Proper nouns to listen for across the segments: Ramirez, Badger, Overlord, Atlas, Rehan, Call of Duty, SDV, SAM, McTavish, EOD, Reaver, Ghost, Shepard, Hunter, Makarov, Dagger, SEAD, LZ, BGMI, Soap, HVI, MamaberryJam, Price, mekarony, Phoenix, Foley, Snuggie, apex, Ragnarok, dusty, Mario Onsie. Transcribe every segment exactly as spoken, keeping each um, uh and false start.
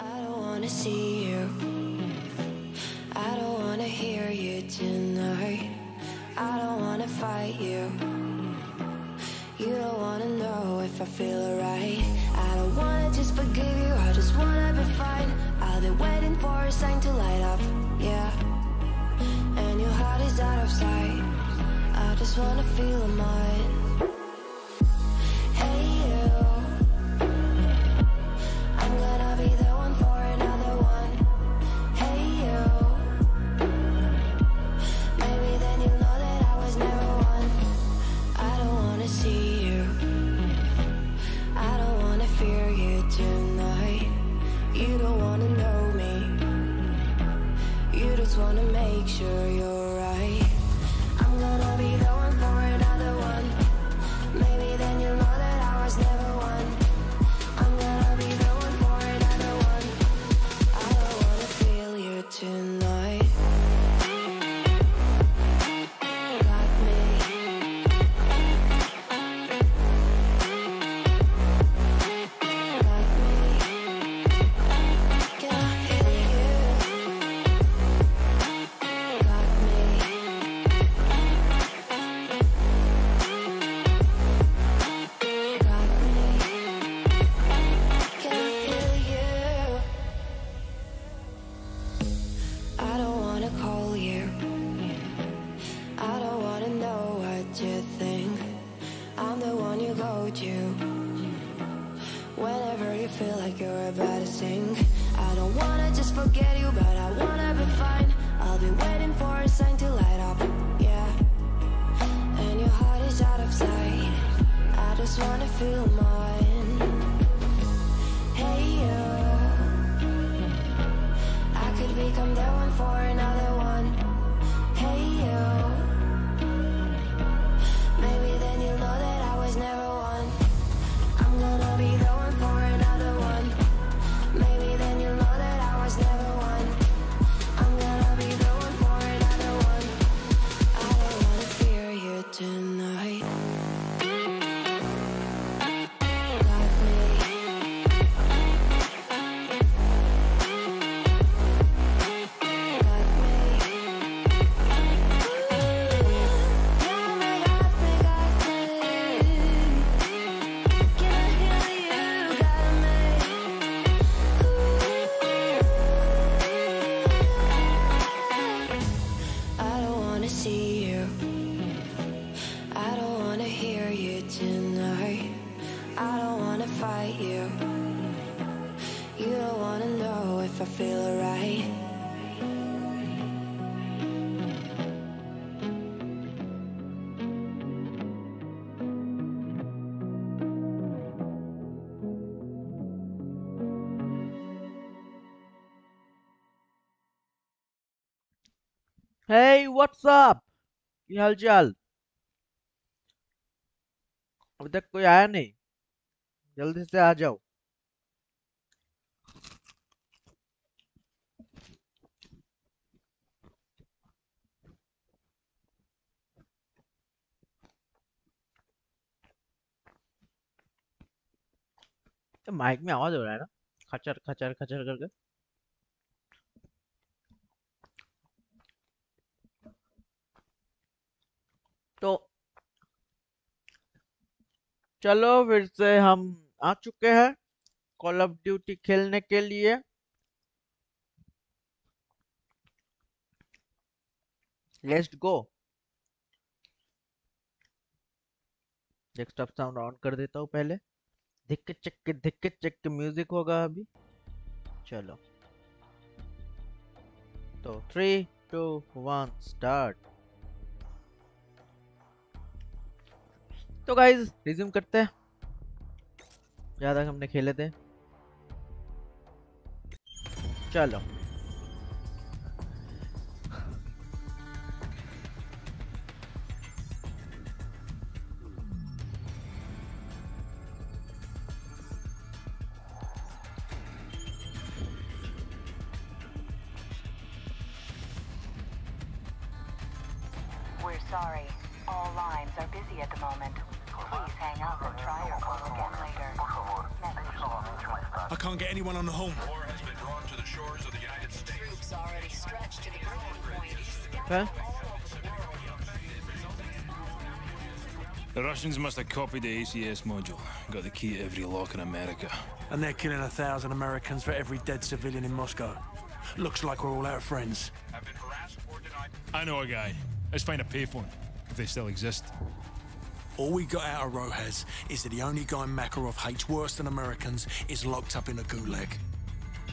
I don't wanna see you. I don't wanna hear you tonight. I don't wanna fight you. You don't wanna know if I feel alright. I don't wanna just forgive you, I just wanna be fine. I'll be waiting for a sign to light up, yeah. And your heart is out of sight. I just wanna feel mine. Wanna make sure you're right. I'm gonna be the one for another one. Maybe then you'll know that I was never one. I'm gonna be the one for another one. I don't wanna feel you tonight. Hey, what's up? की हाल चाल? अभी तक कोई आया नहीं, जल्दी से आ जाओ। तो माइक में आवाज हो रहा है ना, खचर खचर खचर करके। तो चलो फिर से हम आ चुके हैं कॉल ऑफ ड्यूटी खेलने के लिए। Let's go. Desktop sound on कर देता हूँ पहले। धिक्के चक्के धिक्के चक्के म्यूजिक होगा अभी। चलो तो थ्री टू वन स्टार्ट। तो गाइज रिज्यूम करते हैं जहाँ तक हमने खेले थे। चलो We're sorry, all lines are busy at the moment. I can't get anyone on the home. War has been drawn to the shores of the United States. Troops already stretched to the perimeter. Huh? The Russians must have copied the A C S module. Got the key to every lock in America. And they're killing a thousand Americans for every dead civilian in Moscow. Looks like we're all out of friends. I've been harassed or denied. I know a guy. Let's find a payphone, if they still exist. All we got out of Rojas is that the only guy Makarov hates worse than Americans is locked up in a gulag.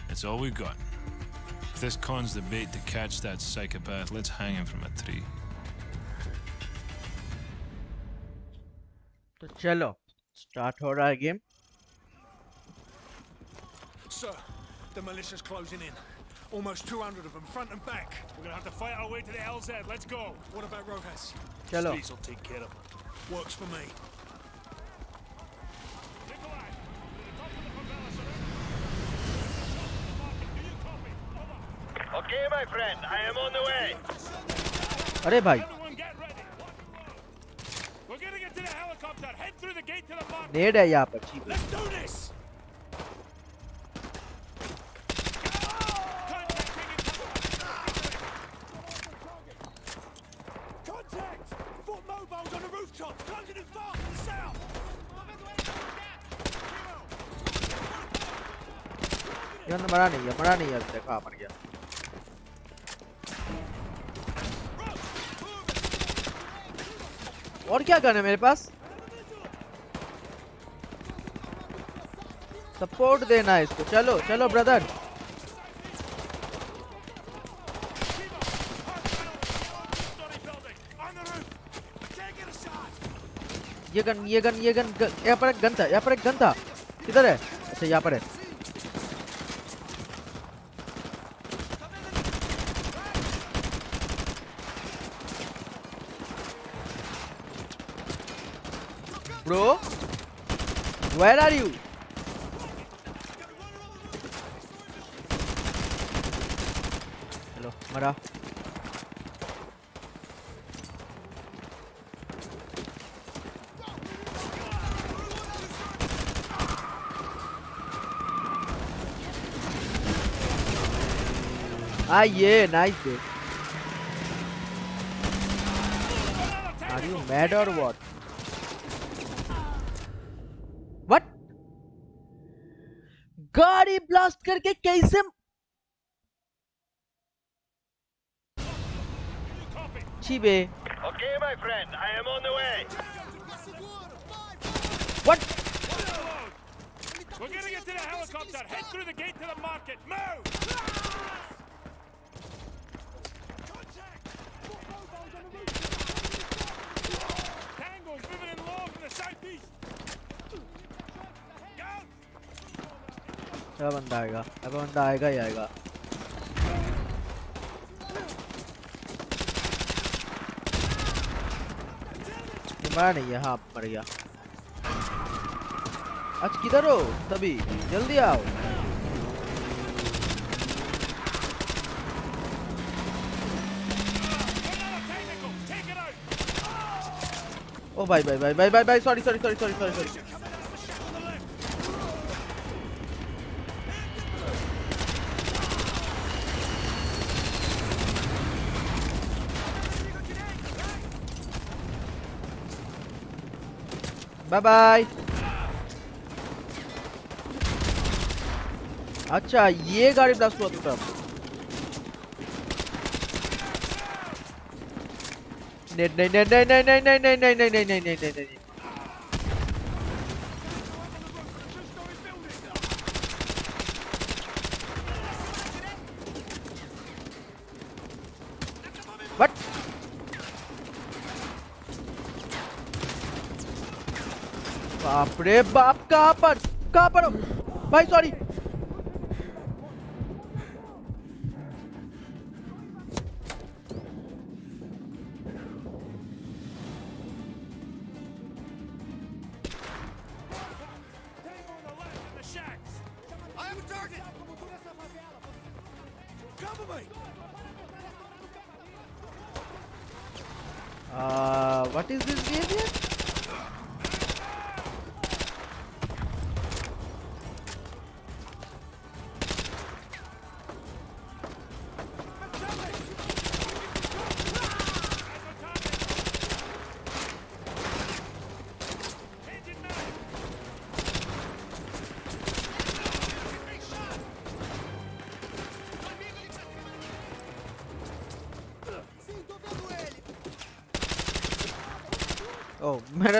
That's all we got. If this con's the bait to catch that psychopath, let's hang him from a tree. तो चलो start हो रहा है game. Sir, the militia's closing in. Almost two hundred of them, front and back. We're gonna have to fight our way to the L Z. Let's go. What about Rojas? Chalo. Streets will take care of them. Works for me. Okay, my friend. I am on the way. अरे भाई. We're gonna get to the helicopter. Head through the gate to the park. Need है यहाँ पर. Let's do this. यार मरा नहीं है मरा नहीं है देखा मर गया और क्या गन है मेरे पास सपोर्ट देना है इसको चलो चलो ब्रदर ये गन ये गन ये गन यहाँ पर एक गन था यहाँ पर एक गन था किधर है अच्छा यहाँ पर है Bro, where are you? Hello, Mara. Ah, yeah, nice. Are you mad or what? गाड़ी ब्लास्ट करके कैसे चीबे okay my friend I am on the way what we gonna get to the helicopter head through the gate to the market move Tango's moving in low from the southeast अब बंदा आएगा अब बंदा आएगा ही आएगा मरा नहीं है हाँ मर गया आज किधर हो तभी जल्दी आओ ओ भाई भाई भाई भाई भाई भाई sorry sorry sorry sorry sorry bye bye अच्छा ये गाड़ी ब्लास्ट हुआ था नहीं नहीं नहीं नहीं नहीं नहीं नहीं नहीं नहीं नहीं नहीं नहीं नहीं अरे बाप कहाँ पर कहाँ पर भाई sorry what is this game oh मैंने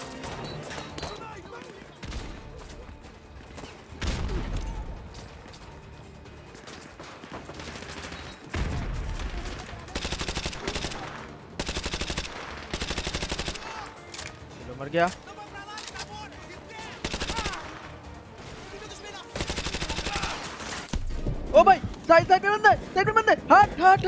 चलो मर गया। ओ भाई साइड साइड में बंदा है, साइड में बंदा है। हट हट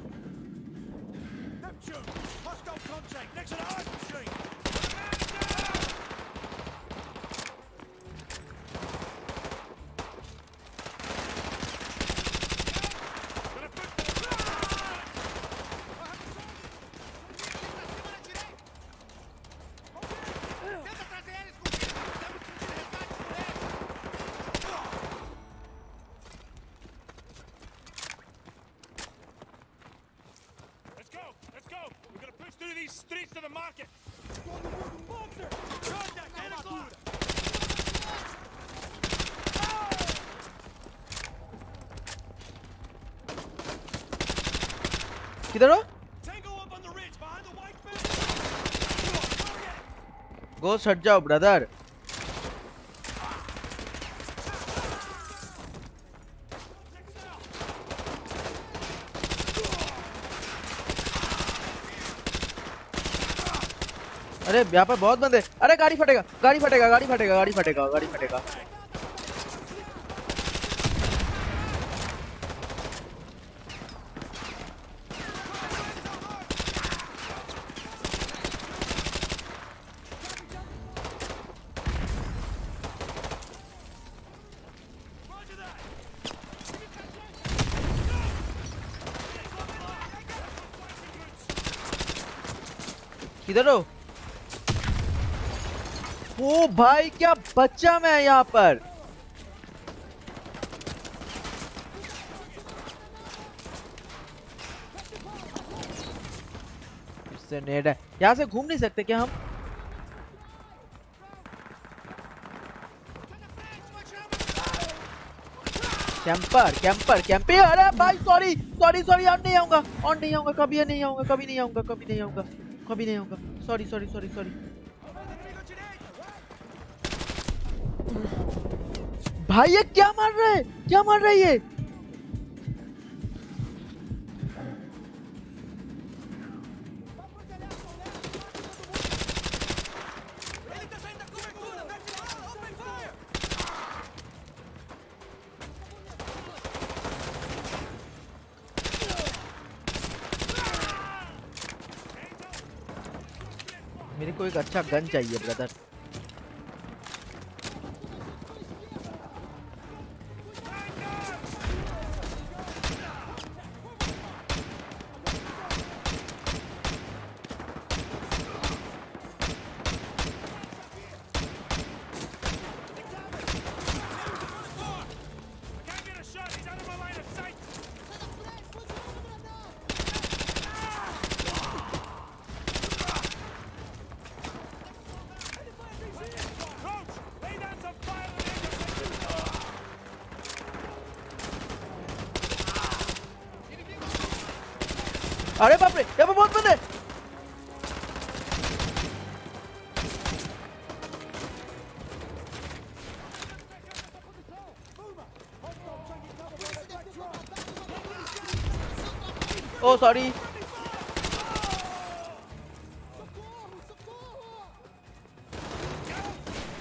किधर हो? गोस्ट हट जाओ ब्रदर। अरे यहाँ पर बहुत बंदे। अरे गाड़ी फटेगा गाड़ी फटेगा गाड़ी फटेगा गाड़ी फटेगा गाड़ी फटेगा। किधर हो? ओ भाई क्या बच्चा मैं यहाँ पर। इससे नेट है, यहाँ से घूम नहीं सकते क्या हम? कैंपर कैंपर कैंपी। अरे भाई सॉरी सॉरी सॉरी ऑन नहीं आऊंगा ऑन नहीं आऊंगा कभी नहीं आऊंगा कभी नहीं आऊंगा कभी नहीं आऊंगा कभी नहीं आऊंगा सॉरी सॉरी सॉरी सॉरी भाई। ये क्या मार रहा है क्या मार रहा है ये? मेरे को एक अच्छा गन चाहिए ब्रदर। अरे बाप रे यहाँ पर बहुत बंदे। ओ सॉरी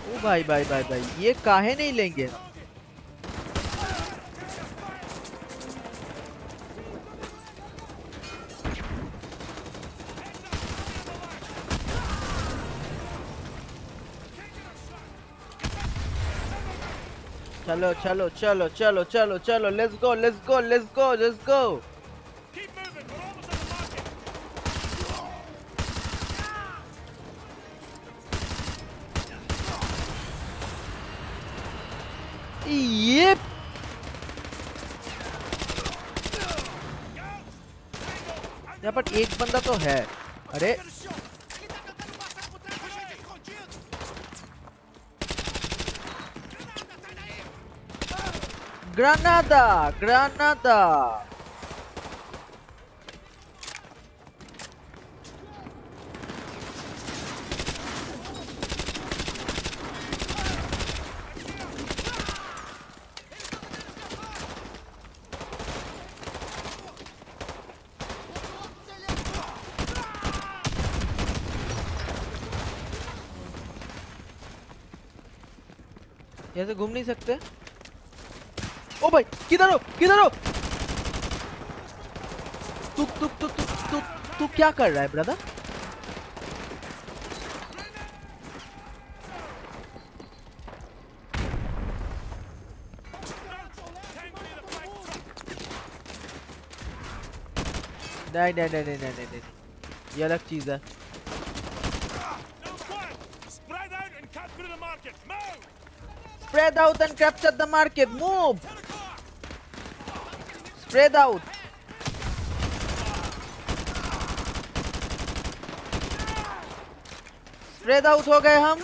ओ भाई भाई भाई भाई ये काहे नहीं लेंगे। चलो चलो चलो चलो चलो चलो let's go let's go let's go let's go. ये यहाँ पर एक बंदा तो है। अरे ग्रानादा ग्रानादा ऐसे घूम नहीं सकते। ओ भाई किधर हो किधर हो? तू तू तू तू तू क्या कर रहा है ब्रदर? नहीं नहीं नहीं नहीं नहीं नहीं ये अलग चीज है। Spread out and capture the market. Move. Spread out. Spread out हो गए हम।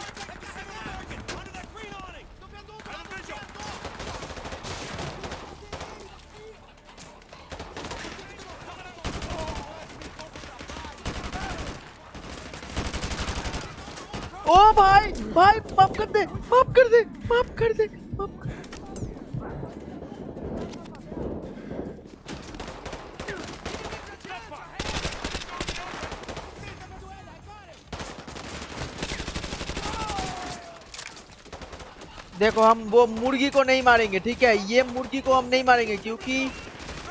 ओ भाई भाई माफ कर दे माफ कर दे माफ कर दे माफ कर दे। देखो हम वो मुर्गी को नहीं मारेंगे, ठीक है? ये मुर्गी को हम नहीं मारेंगे क्योंकि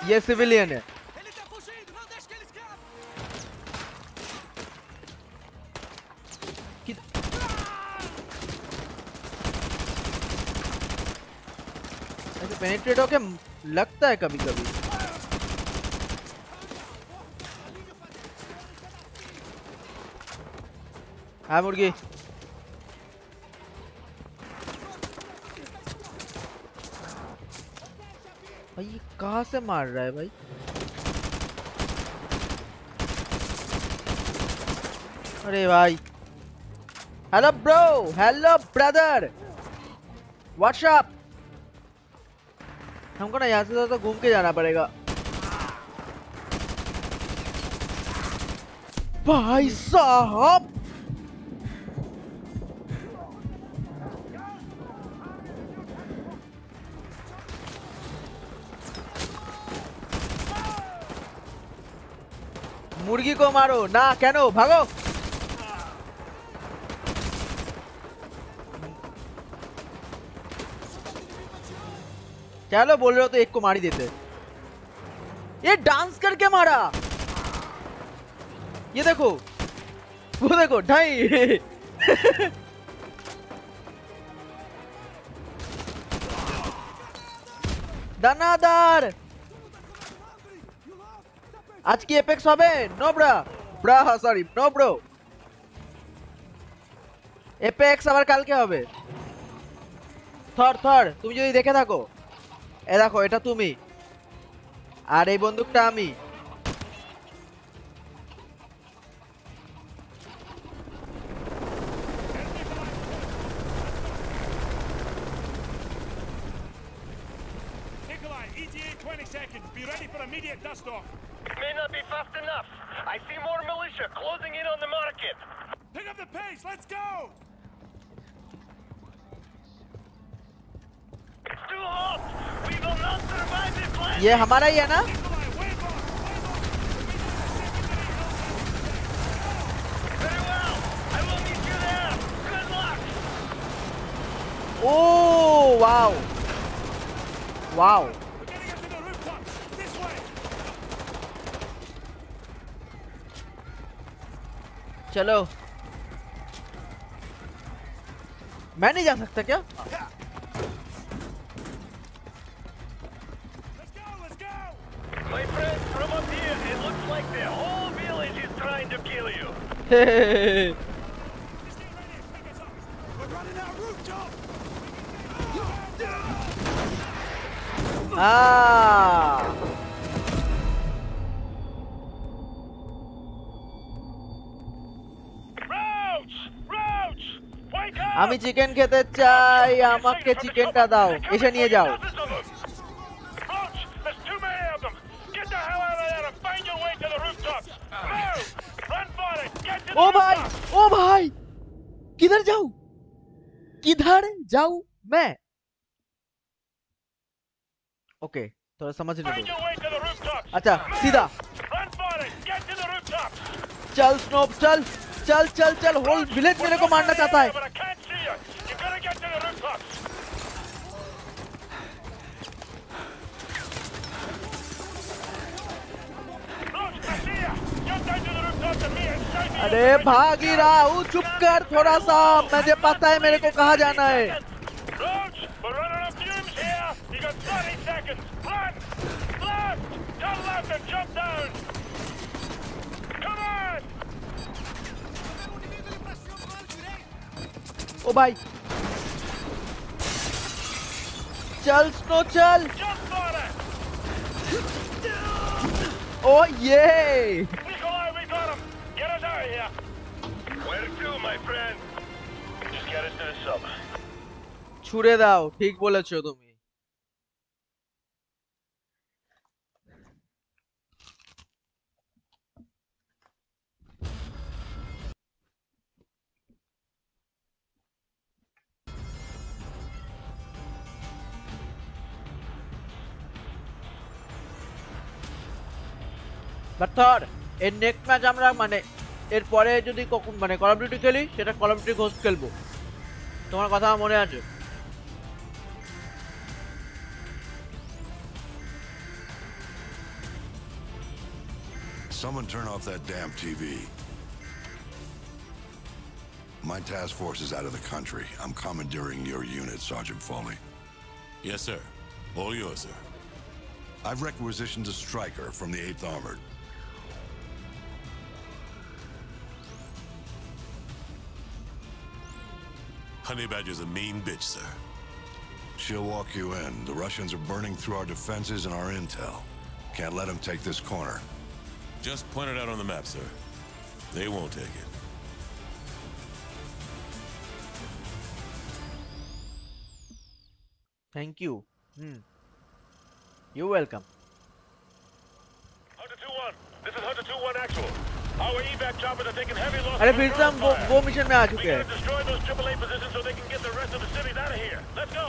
ये सिविलियन है। पेनिट्रेट होके लगता है कभी कभी। हाँ मुर्गी भाई ये कहाँ से मार रहा है भाई? अरे भाई hello bro hello brother what's up. हमको ना यहाँ से ज़्यादा घूम के जाना पड़ेगा। भाई साहब मुर्गी को मारो ना, कैनो भागो। चलो बोल रहे हो तो एक को मार ही देते। ये डांस करके मारा, ये देखो वो देखो ढाई। दानादार आज की एपेक्स হবে नो ब्रा ब्रा सॉरी नो ब्रो एपेक्स আবার কালকে হবে। থর থর তুমি যদি দেখে থাকো ए देखो एटा तुमी और ये बंदूकटा आमी। ये हमारा ही है ना? ओ वाओ वाओ चलो मैं नहीं जा सकता क्या? ah আমি চিকেন খেতে চাই, আমাকে চিকেনটা দাও, এসে নিয়ে যাও। ও ভাই ও ভাই কিধার যাও, কিধার যাও मैं। ओके थोड़ा समझ लीजिए। अच्छा सीधा चल स्नोप, चल चल चल चल, होल विलेज मेरे को मारना चाहता है। अरे भाग ही रहा हूँ, चुप कर थोड़ा सा, मुझे पता है मेरे को कहाँ जाना है। ओ भाई चल स्नो चल। ओ ये छुड़े दाओ, ठीक बोलेছো তুমি। বাটার এর নেক্সট ম্যাচ আমরা মানে এরপরে যদি কখন মানে কল অফ ডিউটি খেলি সেটা কল অফ ডিউটি ঘোস্ট খেলবো, তোমার কথা মনে আছে? Someone turn off that damn T V. My task force is out of the country. I'm commandeering your unit, Sergeant Foley. Yes, sir. All yours, sir. I've requisitioned a striker from the eighth Armored. Honey Badger's a mean bitch, sir. She'll walk you in. The Russians are burning through our defenses and our intel. Can't let them take this corner. Just point it out on the map, sir. They won't take it. Thank you. Hmm. You're welcome. Hunter two one, this is Hunter two one actual. Our evac choppers are taking heavy loss. Arey phir se hum wo wo mission mein aa chuke hain. Destroy those triple A positions so they can get the rest of the cities out of here. Let's go.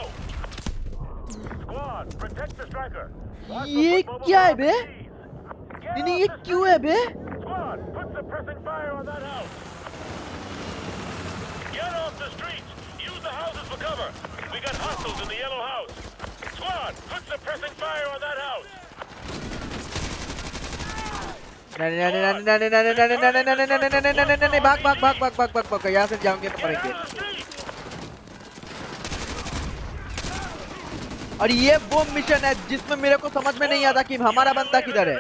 Squad, protect the striker. Ye kya hai be? Nahi ye kyun hai be? Squad, put suppressing fire on that house. Get off the streets. Use the houses for cover. We got hostiles in the yellow house. Squad, put suppressing fire on that house. No, no, no, no, no, no, no, no, no, no, no, no, no, no, no, no, no, भाग भाग भाग भाग भाग भाग भाग, यहाँ से जाओगे तो पड़ेंगे। और ये वो मिशन है जिसमें मेरे को समझ में नहीं आता कि हमारा बंदा किधर है।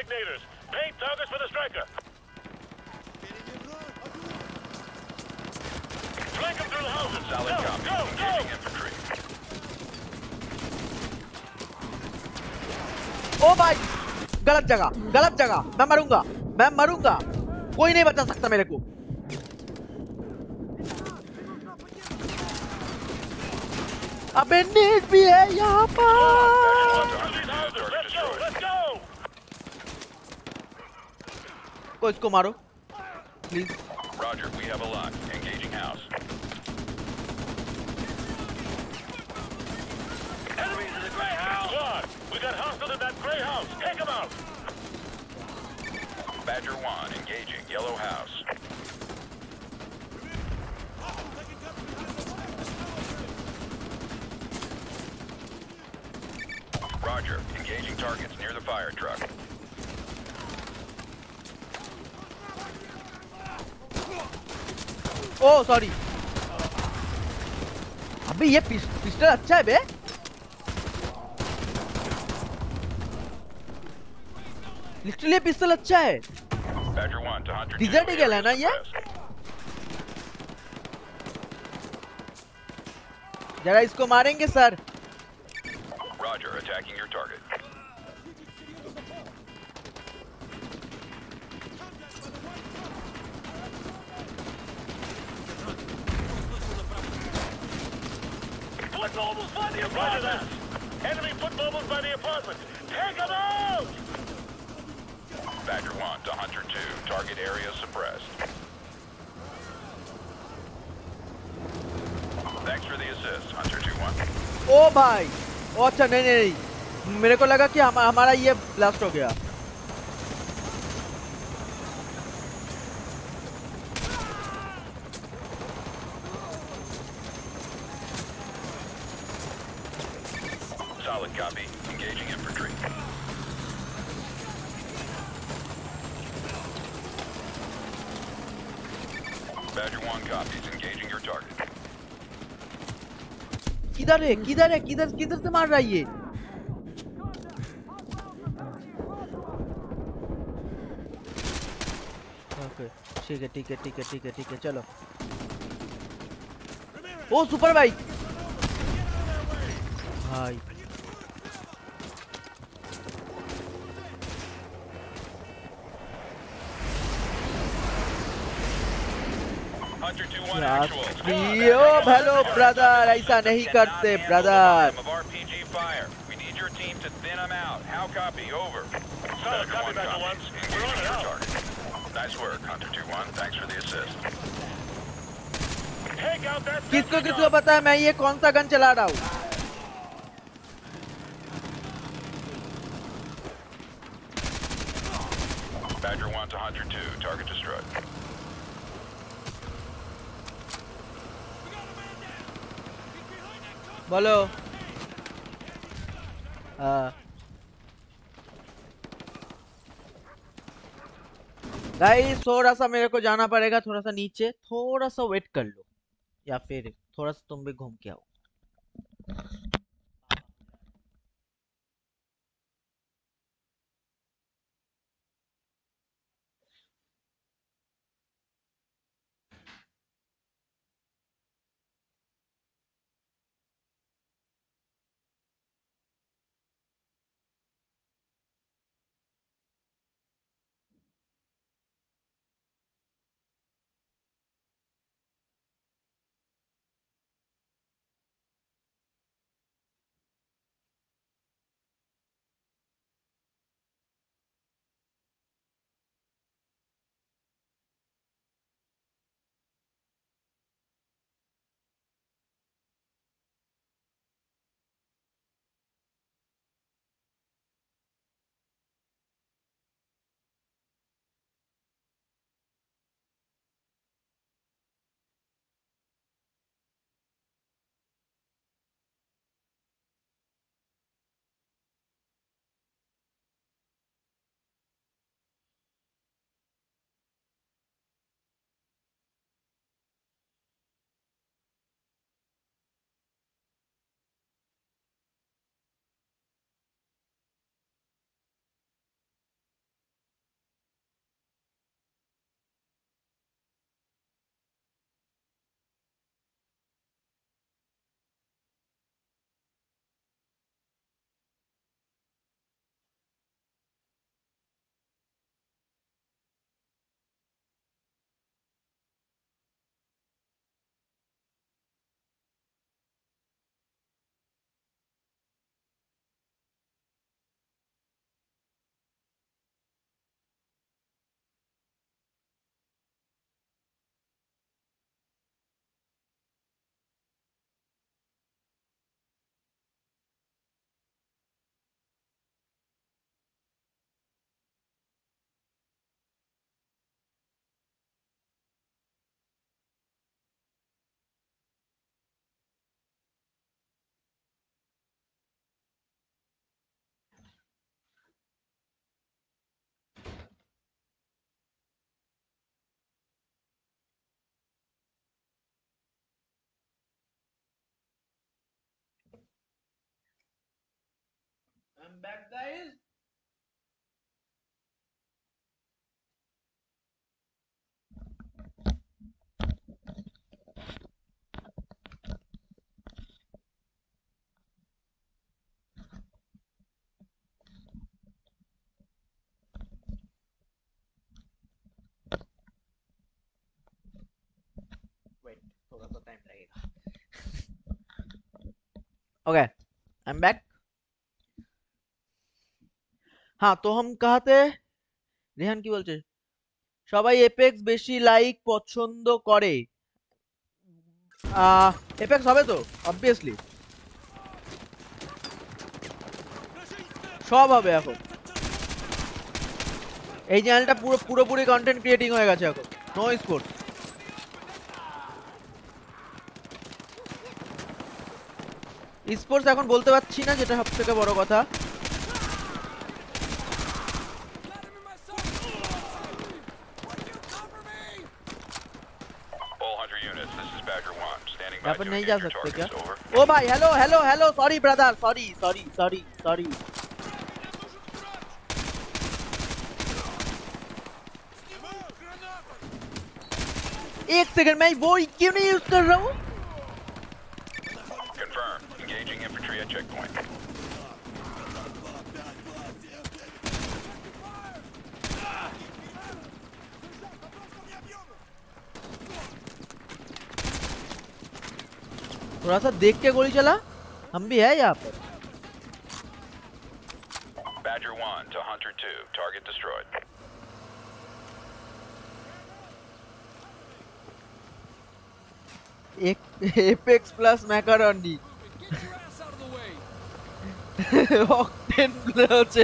ओ भाई गलत जगह गलत जगह, मैं मरूंगा मैं मरूंगा, कोई नहीं बचा सकता मेरे को। अबे नीड भी है यहाँ पर, इसको मारो please. We got hostiles in that gray house. Take them out. Badger one engaging yellow house. Roger, engaging targets near the fire truck. Oh sorry. अबे ये पिस्टल अच्छा है बे। लिटरली पिस्टल अच्छा है, डिजर्ट ही कहलाना ये। जरा इसको मारेंगे sir. Roger, attacking your target. Put mobiles by the apartment! Enemy put mobiles by the apartment! Take them out! Badger one to Hunter two. Target area suppressed. Thanks for the assist, Hunter two one. Oh, bhai! Oh, अच्छा नहीं नहीं मेरे को लगा कि हमारा ये blast हो गया. किधर है किधर है किधर किधर से मार रहा है ये ओके ठीक है ठीक है ठीक है ठीक है ठीक है चलो ओ सुपर भाई भाई Yo, hello brother, ऐसा नहीं करते brother. We need your team to thin them out. How copy? Over. Solid copy, Badger one. We're on it out. Nice work, Hunter two one. Thanks for the assist. Take out that. किसको किसको पता है मैं ये कौन सा gun चला रहा हूँ? Badger one to Hunter two. Target destroyed. Bolo. Uh. Guys, थोड़ा सा मेरे को जाना पड़ेगा थोड़ा सा नीचे थोड़ा सा वेट कर लो या फिर थोड़ा सा तुम भी घूम के आओ I'm back guys wait थोड़ा सा टाइम लगेगा Okay, I'm back. हाँ तो हम कहाँ थे? रेहान की बोलते সবাই এপেক্স বেশি লাইক পছন্দ করে এপেক্স হবে তো obviously সব হবে এখন এই চ্যানেলটা পুরো পুরোপুরি কন্টেন্ট ক্রিয়েটিং হয়ে গেছে এখন নো স্পোর্টস স্পোর্টস এখন বলতে পারছি না যেটা সবথেকে বড় কথা अपन नहीं जा सकते क्या? ओ भाई hello hello hello sorry brother sorry sorry sorry sorry एक सेकंड मैं वो क्यों नहीं यूज कर रहा हूँ? थोड़ा सा देख के गोली चला हम भी है यहाँ पर Badger one to Hunter two, target destroyed. एक Apex plus macaroni. Octane blood.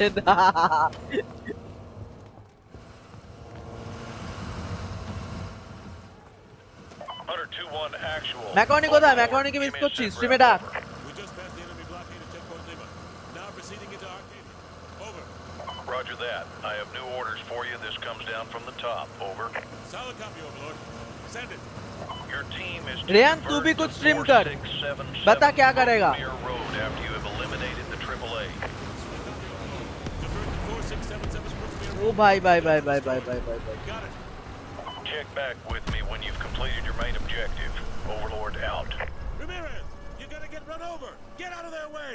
Macaroni go da Macaroni ke miss korchi stream e dak Roger that I have new orders for you this comes down from the top over Solid copy Overlord send it Your team is Rehan tu bhi kuch stream kar bata kya karega Oh bhai bhai bhai bhai bhai bhai bhai Check back with me when you've completed your main objective. Overlord out. Ramirez, you're gonna get run over. Get out of their way.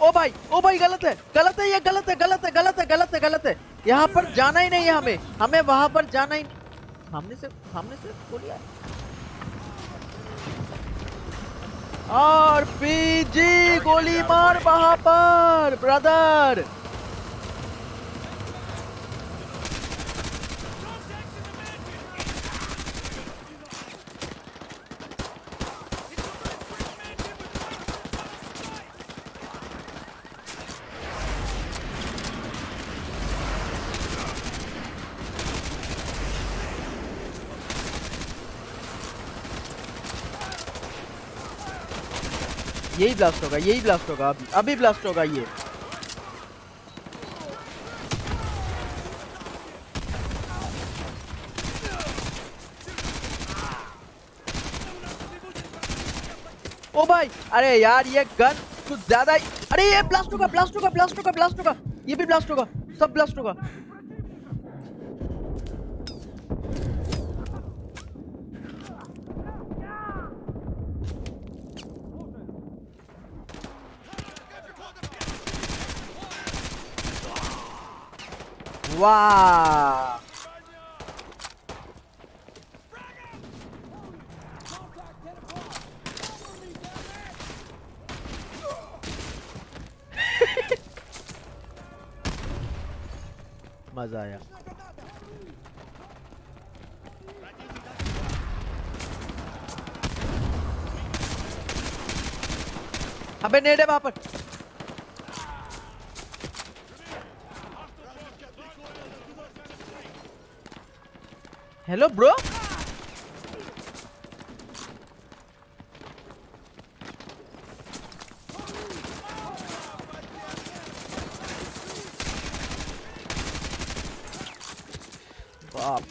Oh bhai, oh bhai, galat hai, galat hai, ye galat hai, galat hai, galat hai, galat hai, galat hai. यहाँ पर जाना ही नहीं है हमें, हमें वहाँ पर जाना ही सामने से, सामने से गोलियाँ आरपीजी गोली मार वहां पर ब्रदर यही ब्लास्ट होगा यही ब्लास्ट होगा अभी अभी ब्लास्ट होगा ये ओ भाई अरे यार ये गन कुछ ज्यादा अरे ये ब्लास्ट होगा ब्लास्ट होगा ब्लास्ट होगा ब्लास्ट होगा ये भी ब्लास्ट होगा सब ब्लास्ट होगा Wow. मजा आया अबे नेड़े वहां पर Hello, bro. Bob.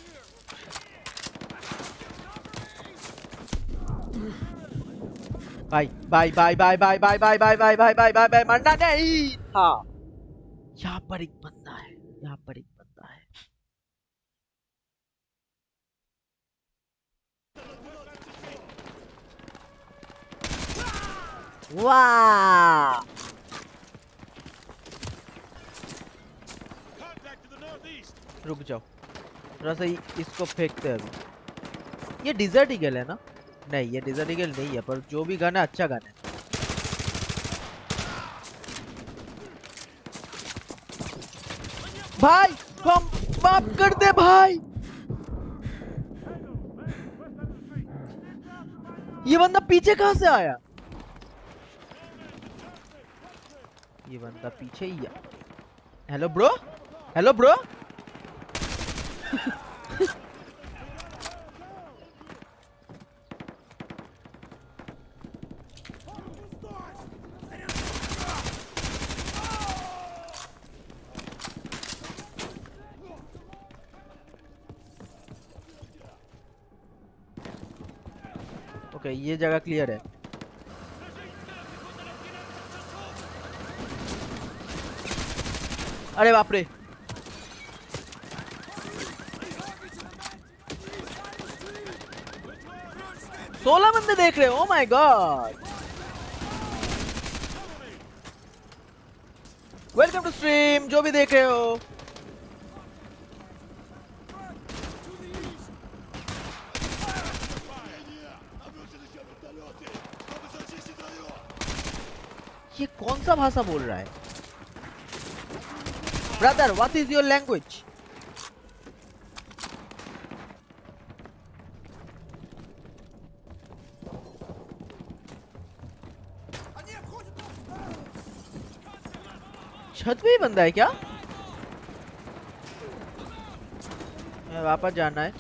Bye, bye, bye, bye, bye, bye, bye, bye, bye, bye, bye, bye, bye. मरना नहीं था. यहाँ पर एक बंदा है. यहाँ पर एक बंदा है. Wow! Contact to the northeast. Ruk jao. थोड़ा सा इसको फेंकते हैं अभी। ये डिजर्ट ईगल है ना? नहीं ये डिजर्ट ईगल नहीं है, पर जो भी गाना अच्छा गाना है। भाई हम माफ कर दे भाई, ये बंदा पीछे कहां से आया? ये बंदा पीछे ही आया। Hello bro, hello bro. Okay ये जगह क्लियर है। अरे बाप रे, सोलह बंदे देख रहे हो। Oh my god, welcome to stream जो भी देख रहे हो। ये कौन सा भाषा बोल रहा है? Brother, what is your language? छत पे ही बंदा है क्या? मैं वापस जाना है।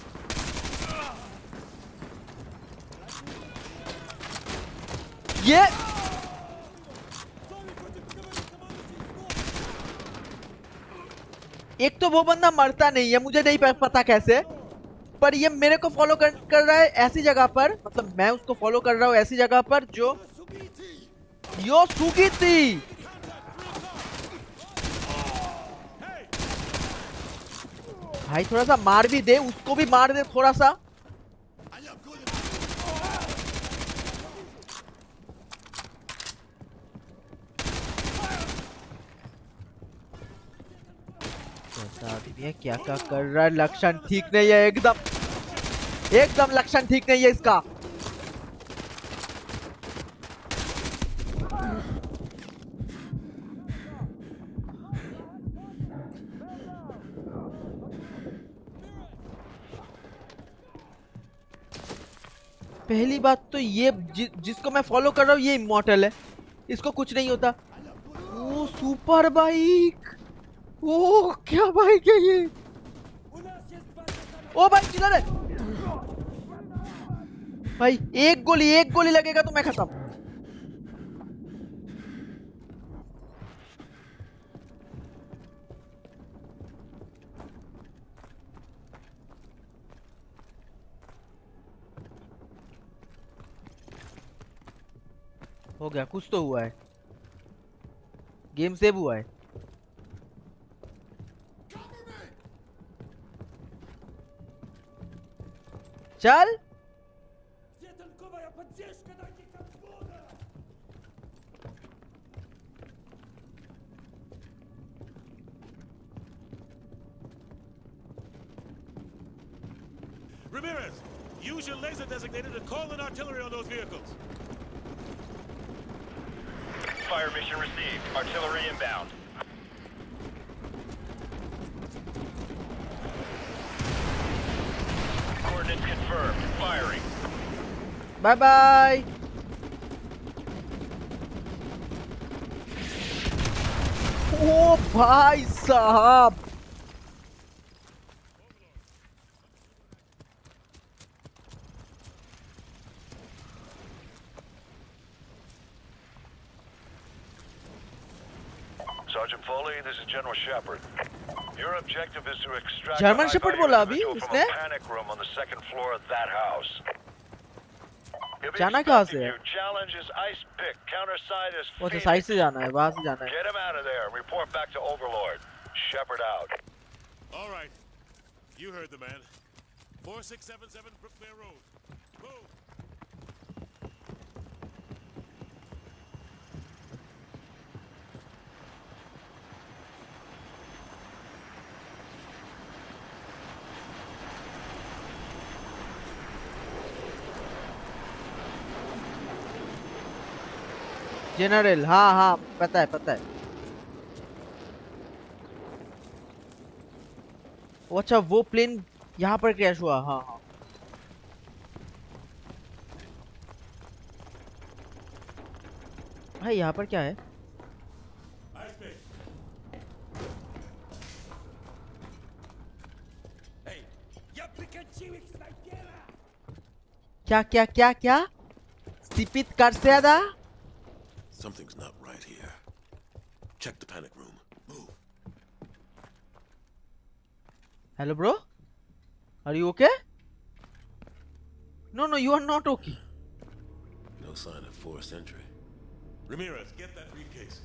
ये एक तो वो बंदा मरता नहीं है, मुझे नहीं पता कैसे, पर ये मेरे को फॉलो कर, कर रहा है ऐसी जगह पर। मतलब मैं उसको फॉलो कर रहा हूँ ऐसी जगह पर जो यो सुगी थी। भाई थोड़ा सा मार भी दे, उसको भी मार दे थोड़ा सा। ये क्या क्या कर रहा है? लक्षण ठीक नहीं है, एकदम एकदम लक्षण ठीक नहीं है इसका। पहली बात तो ये जि, जिसको मैं फॉलो कर रहा हूँ ये इमॉर्टल है, इसको कुछ नहीं होता। ओ सुपर बाइक, ओ क्या भाई क्या ये? ओ भाई किधर है भाई? एक गोली एक गोली लगेगा तो मैं खत्म। हो गया, कुछ तो हुआ है, गेम सेव हुआ है। चल Ramirez, use your laser designator to call in artillery on those vehicles. Fire mission received. Artillery inbound. Confirmed. Firing. Bye bye. Oh, bhai sahab. Sergeant Foley, this is General Shepard. Your objective is to extract German Shepherd बोला अभी उसने। जाना कहाँ से है? वो तो side से जाना है, वहाँ से जाना है। Get him out of there. Report back to Overlord. Shepherd out. All right. You heard the man. four six seven seven Brookmere Road. Move. General, हाँ हाँ पता है पता है। अच्छा वो प्लेन यहाँ पर क्रैश हुआ। हाँ हाँ भाई यहाँ पर क्या है? क्या क्या क्या क्या सीपित कर से दा? Something's not right here. Check the panic room. Move. Hello, bro. Are you okay? No, no, you are not okay. No sign of forced entry. Ramirez, get that briefcase.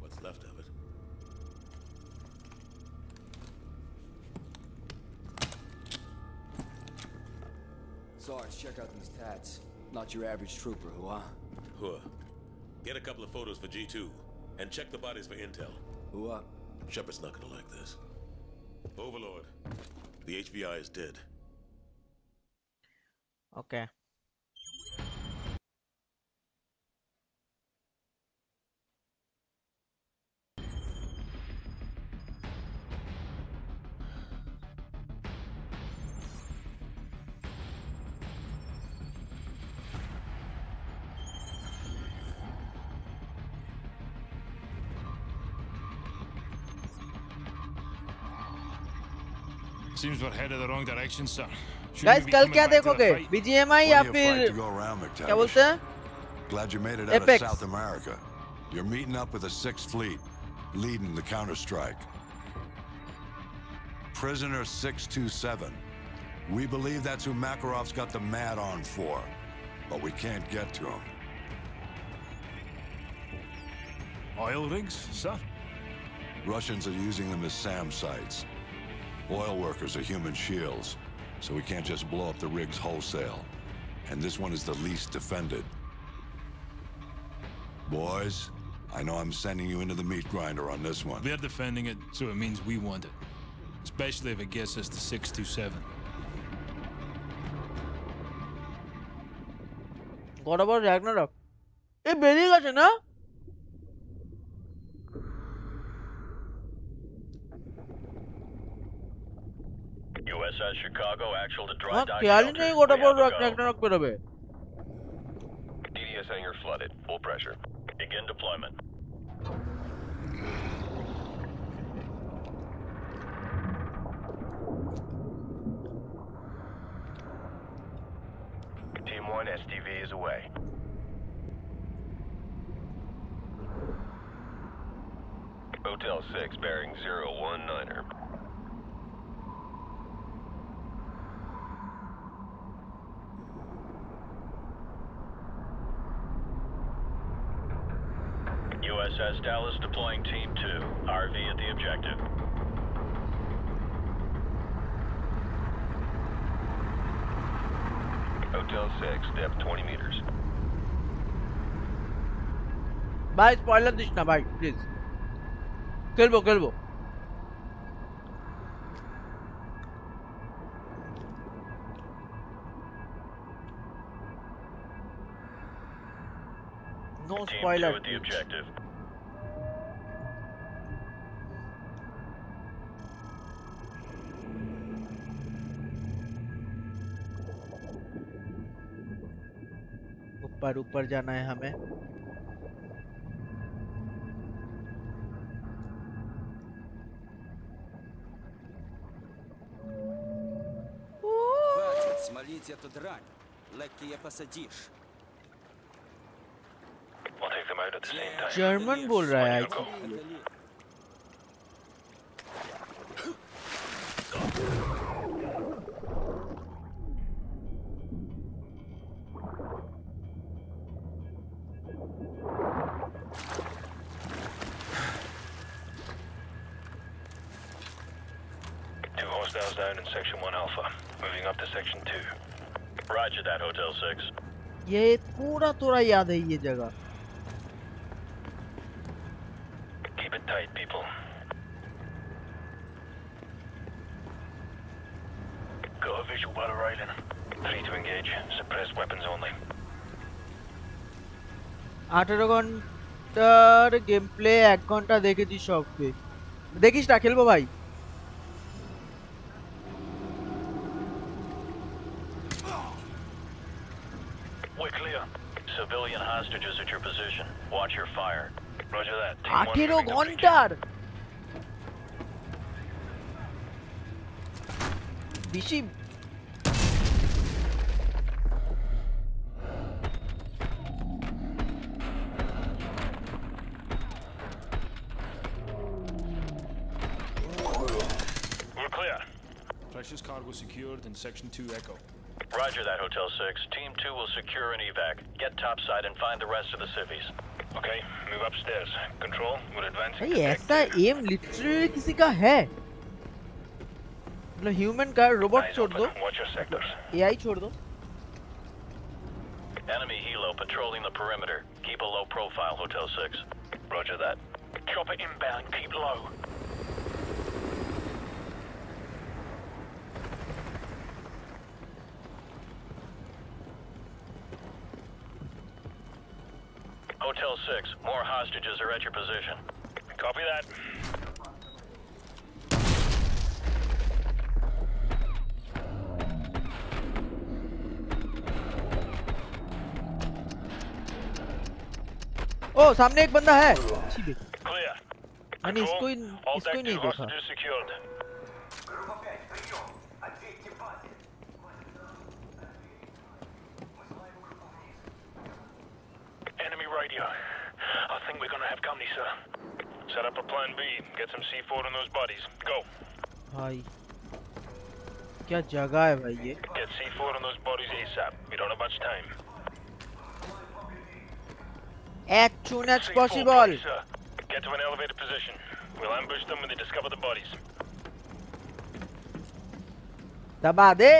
What's left of it? Sarge, check out these tats. Not your average trooper, huh? Huh. Get a couple of photos for G two, and check the bodies for intel. Who up? Shepard's not gonna like this. Overlord, the H V I is dead. Okay. Seems we're headed the wrong direction, sir. Guys, कल क्या देखोगे? B G M I या फिर क्या बोलते हैं? Glad you made it out of South America. You're meeting up with the Sixth Fleet, leading the counterstrike. Prisoner six two seven. We believe that's who Makarov's got the mad on for, but we can't get to him. Oil rigs, sir? Russians are using them as SAM sites. Oil workers are human shields, so we can't just blow up the rigs wholesale. And this one is the least defended. Boys, I know I'm sending you into the meat grinder on this one. They're defending it, so it means we want it. Especially if it gets us to six two seven. What about Ragnarok? Hey, Benny got it, na? U S S Chicago actual to dry dock. What about Ragnarok? D D S hangar flooded. Full pressure. Begin deployment. Team one S D V is away. Hotel six bearing zero one niner. U S S Dallas deploying Team two, R V at the objective. Hotel six, depth twenty meters. Bhai, spoiler dishna, bhai, please. Kilbo, kilbo. No spoiler. Team two at the objective. ऊपर ऊपर जाना है हमें। Хватит смолить эту дрань, легкие посадишь. German बोल रहा है। Two hostiles down in section one alpha. Moving up to section two. Roger that, hotel six. ये थोड़ा थोड़ा याद है ये जगह। Tight people. Got a visual battle railing. Three to engage. Suppress weapons only. Artillery gun Hunter gameplay এক ঘন্টা দেখেছি সবকে দেখিস না খেলবো ভাই Civilian hostages at your position. Watch your fire. Roger that. Team one Hunter. Bishim. We're clear. Precious cargo secured in Section two Echo. Roger that, Hotel six. Team two will secure an evac. Get topside and find the rest of the civvies. Okay, move upstairs. Control, we're advancing. Hey, ऐसा aim literally किसी का है? मतलब human का robot छोड़ दो. Watch your sectors. A I छोड़ दो. Enemy helo patrolling the perimeter. Keep a low profile, Hotel six. Roger that. Chopper inbound. Keep low. Hotel six, more hostages are at your position. Copy that. Oh, सामने एक बंदा है. Clear. मैंने इसको इसको नहीं देखा. Radio. I think we're gonna have company, sir. Set up a plan B. Get some C four on those bodies. Go. Hi. क्या जगह है भाई ये? Get C four on those bodies ASAP. We don't have much time. As soon as possible. Get to an elevated position. We'll ambush them when they discover the bodies. दबा दे.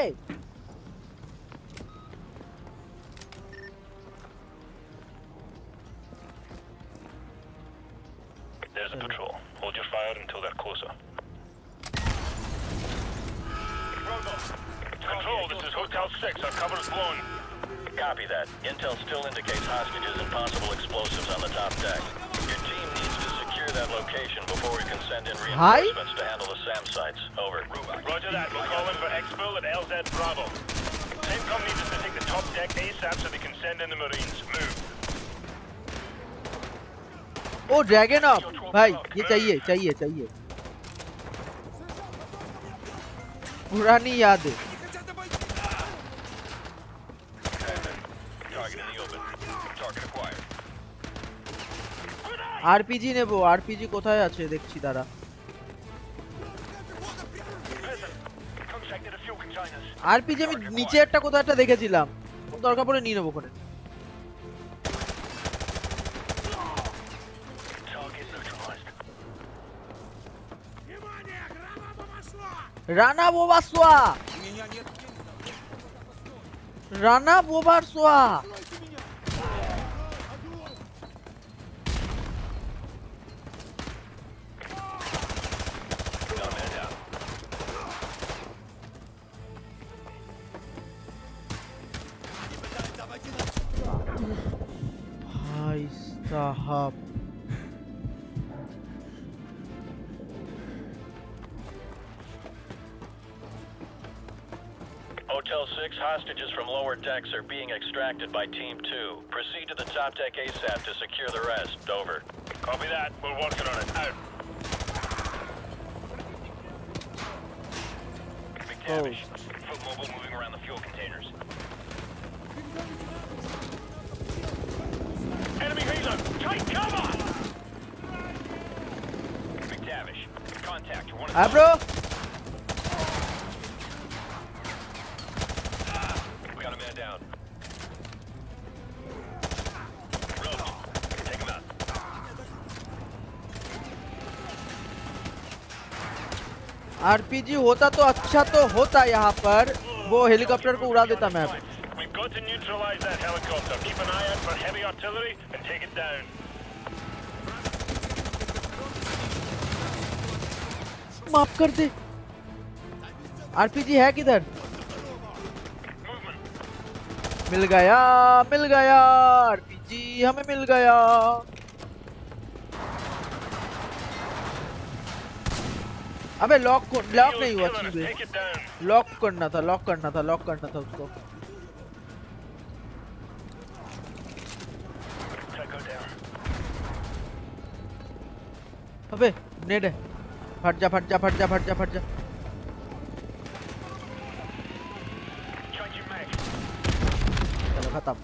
There's a patrol. Hold your fire until they're closer. Control, this is Hotel six. Our cover is blown. Copy that. Intel still indicates hostages and possible explosives on the top deck. Your team needs to secure that location before we can send in reinforcements Hi? to handle the SAM sites. Over. Roger that. We'll call in for exfil at L Z Bravo. SAMCOM needs us to take the top deck ASAP so they can send in the Marines. Move. Oh, dragon up! भाई ये चाहिए चाहिए चाहिए पुरानी यादें RPG ने वो RPG कोথায় আছে দেখছি দাঁড়া आरपीजी আমি নিচে একটা কোথাও একটা দেখেছিলাম দরকার পড়ে নিয়ে নেব করে Rana Bobaswa! Rana Bobaswa! Hi, Sahab. Hotel six, hostages from lower decks are being extracted by Team two. Proceed to the top deck ASAP to secure the rest. Over. Copy that. We're working on it. Out. McTavish, foot mobile moving around the fuel containers. Enemy helo! Take cover! McTavish, contact one of the... Abro! Down. Rojas, take him out. R P G होता तो अच्छा तो होता यहाँ पर वो helicopter को उड़ा देता मैं। We've got to neutralize that helicopter. Keep an eye out for heavy artillery and take it down. माफ कर दे। R P G है किधर? मिल गया मिल गया आरपीजी हमें मिल गया अबे लॉक लॉक नहीं हुआ चीज़, लॉक करना था लॉक करना था लॉक करना था उसको। अबे नेड है, फट जा फट जा फट जा फट जा फट जा। खत्म।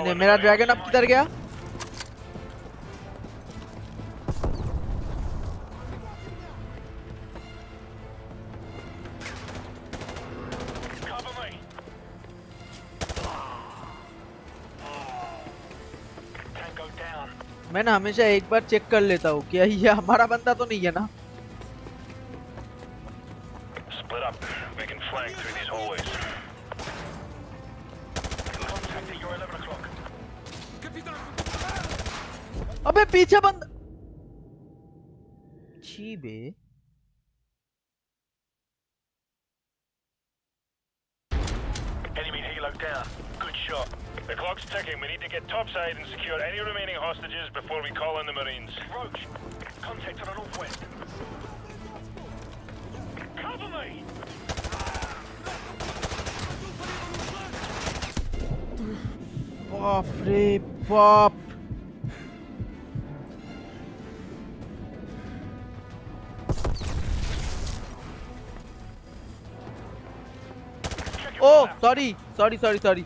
इन्हें मेरा ड्रैगन अब किधर गया? मैं ना हमेशा एक बार चेक कर लेता हूँ कि ये हमारा बंदा तो नहीं है ना। अबे पीछे बंदा छी बे। The clock's ticking. We need to get topside and secure any remaining hostages before we call in the Marines. Roach, contact to the northwest. Cover me! Pop, re, pop. Oh, sorry, sorry, sorry, sorry.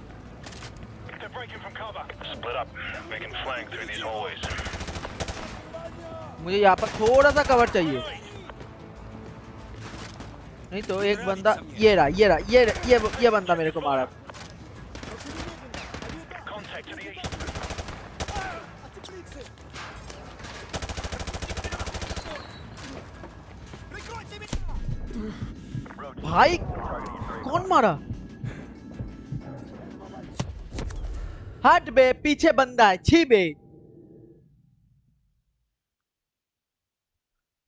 मुझे यहाँ पर थोड़ा सा cover चाहिए, नहीं तो एक बंदा ये रहा ये रहा ये रहा, ये ये बंदा मेरे को मारा। भाई कौन मारा? हट बे, पीछे बंदा है छी बे।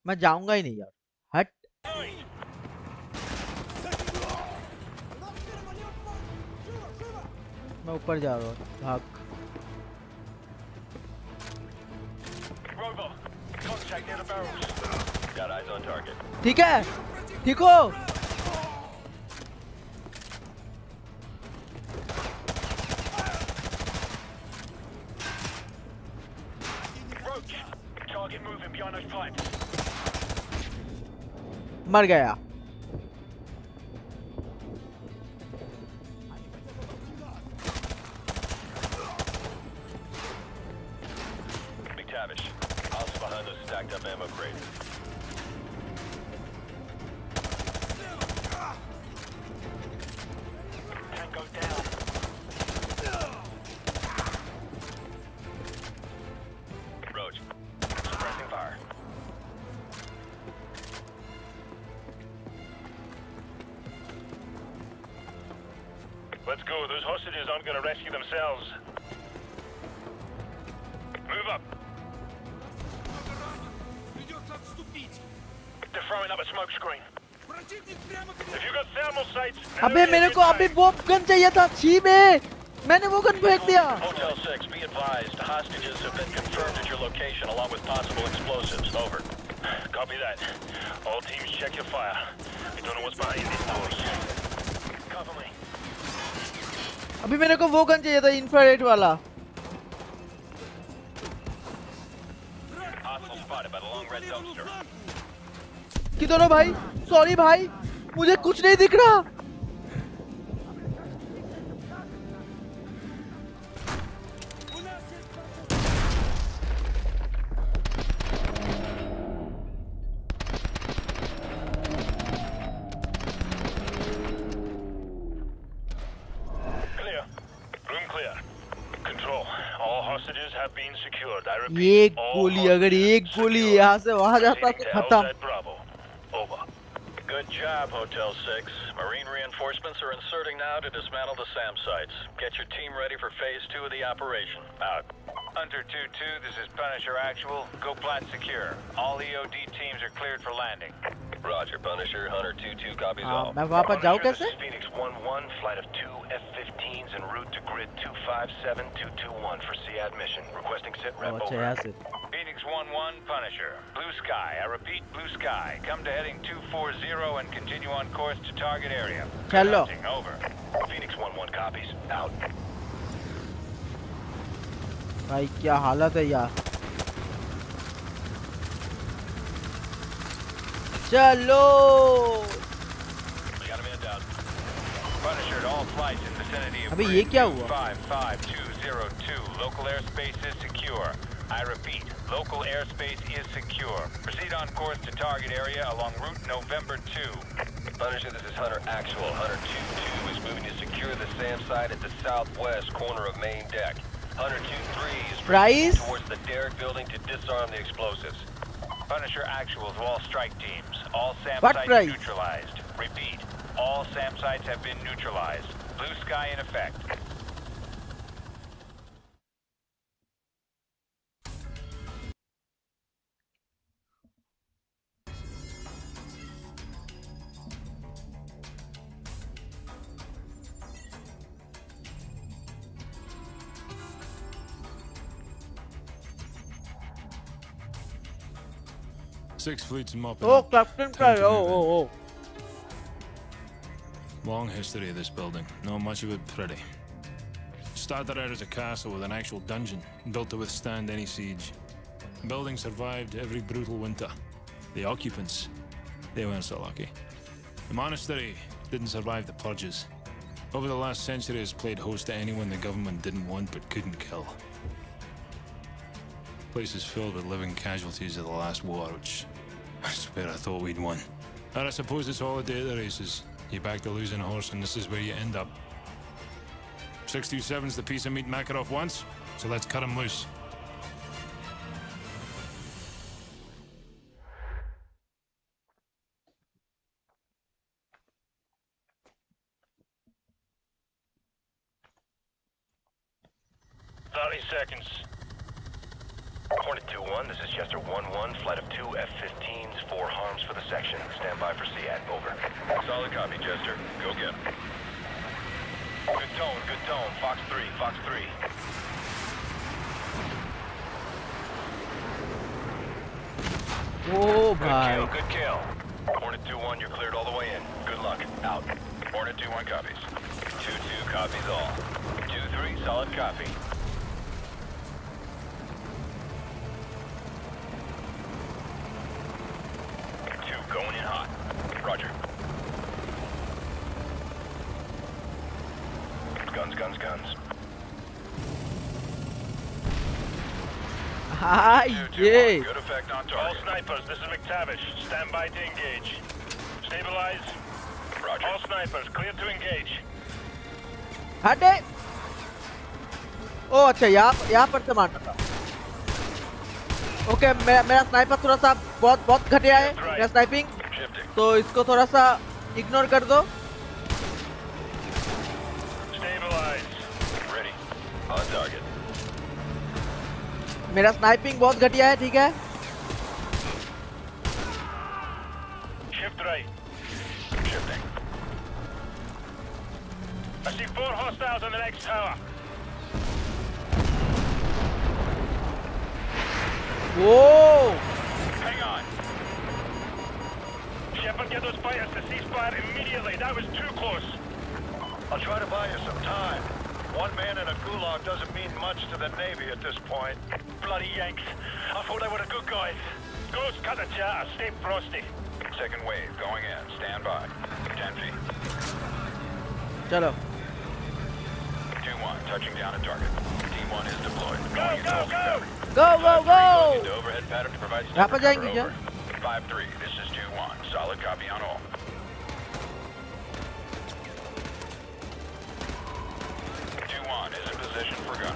मैं जाऊंगा ही नहीं यार, हट। मैं ऊपर जा रहा हूँ, भाग। ठीक है, ठीक हो। मर गया। McTavish, house behind us stacked up ammo crate. Tango down. Roach, suppressing fire. Let's go. Those hostages aren't going to rescue themselves. Move up. They're throwing up a smoke screen. If you got thermal sights. अबे मेरे को अभी वो gun चाहिए था छी में, मैंने वो गन फेंक दिया। Hotel six, be advised, hostages have been confirmed at your location along with possible explosives. Over. Copy that. All teams, check your fire. We don't know what's behind these doors. Cover me. अभी मेरे को वो gun चाहिए था infrared वाला। किधर हो भाई? सॉरी भाई, मुझे कुछ नहीं दिख रहा। एक गोली, अगर एक गोली यहाँ से वहां जाता तो खत्म। Good job, Hotel six. Marine reinforcements are inserting now to dismantle the SAM sites. Get your team ready for phase two of the operation. Out. Hunter two two, this is Punisher actual. Go plant secure. All E O D teams are cleared for landing. Roger, Punisher, Hunter two two copies all. मैं वहाँ पर जाऊँ कैसे? Phoenix one one, flight of two F fifteens en route to grid two five seven two two one for SEAD mission. Requesting sitrep over. Phoenix one one, Punisher. Blue sky, I repeat, blue sky. Come to heading two four zero and continue on course to target area. Hello. Over. Phoenix one one copies. Out. भाई क्या हालत है यार. चलो. अबे ये क्या हुआ? I repeat, local airspace is secure. Proceed on course to target area along route November two. Punisher, this is Hunter Actual. Hunter two two is moving to secure the SAM site at the southwest corner of main deck. Hunter two three is Price towards the Derrick building to disarm the explosives. Punisher Actual to all strike teams. All SAM what sites price? neutralized. Repeat, all SAM sites have been neutralized. Blue sky in effect. Six fleets and mopping. Oh, Captain Price. Oh, oh, oh. Long history of this building. Not much of it pretty. Started out as a castle with an actual dungeon, built to withstand any siege. The building survived every brutal winter. The occupants, they weren't so lucky. The monastery didn't survive the purges. Over the last century, has played host to anyone the government didn't want but couldn't kill. The place is filled with living casualties of the last war, which I swear I thought we'd won. And I suppose it's all a day at the races. You back the losing horse and this is where you end up. six two seven's the piece of meat Makarov wants, so let's cut him loose. thirty seconds. Hornet two one, this is Chester one one, flight of two F fifteens, four harms for the section. Stand by for SEAD, over. Solid copy, Chester. Go get him. Good tone, good tone. Fox three, Fox three. Oh, my. Good kill, good kill. Hornet two one, you're cleared all the way in. Good luck. Out. Hornet two one copies. two two copies all. two three, solid copy. Going in hot. Roger. Guns, guns, guns. Hi, yay. Good effect on target. All snipers, this is McTavish. Stand by to engage. Stabilize. Roger. All snipers, clear to engage. Hot day. Oh, अच्छा यहाँ यहाँ पर से मारना था. Okay okay, मेरा मेरा sniper थोड़ा सा बहुत बहुत घटिया है मेरा स्नाइपिंग तो इसको थोड़ा सा इग्नोर कर दो मेरा स्नाइपिंग बहुत घटिया है ठीक है shift right shifting I see four hostiles on the next tower Whoa! Hang on. Shepard, get those fighters to cease fire immediately. That was too close. I'll try to buy you some time. One man in a gulag doesn't mean much to the Navy at this point. Bloody Yanks. I thought they were the good guys. Ghost, cut the chatter. Stay frosty. Second wave going in. Stand by. ten feet. Hello. two one, touching down at target. Team one is deployed. Go, go, go! go. Go, go, go! यहाँ पर जाएंगे क्या? five three, this is two one, solid copy on all. two one is in position for gun run.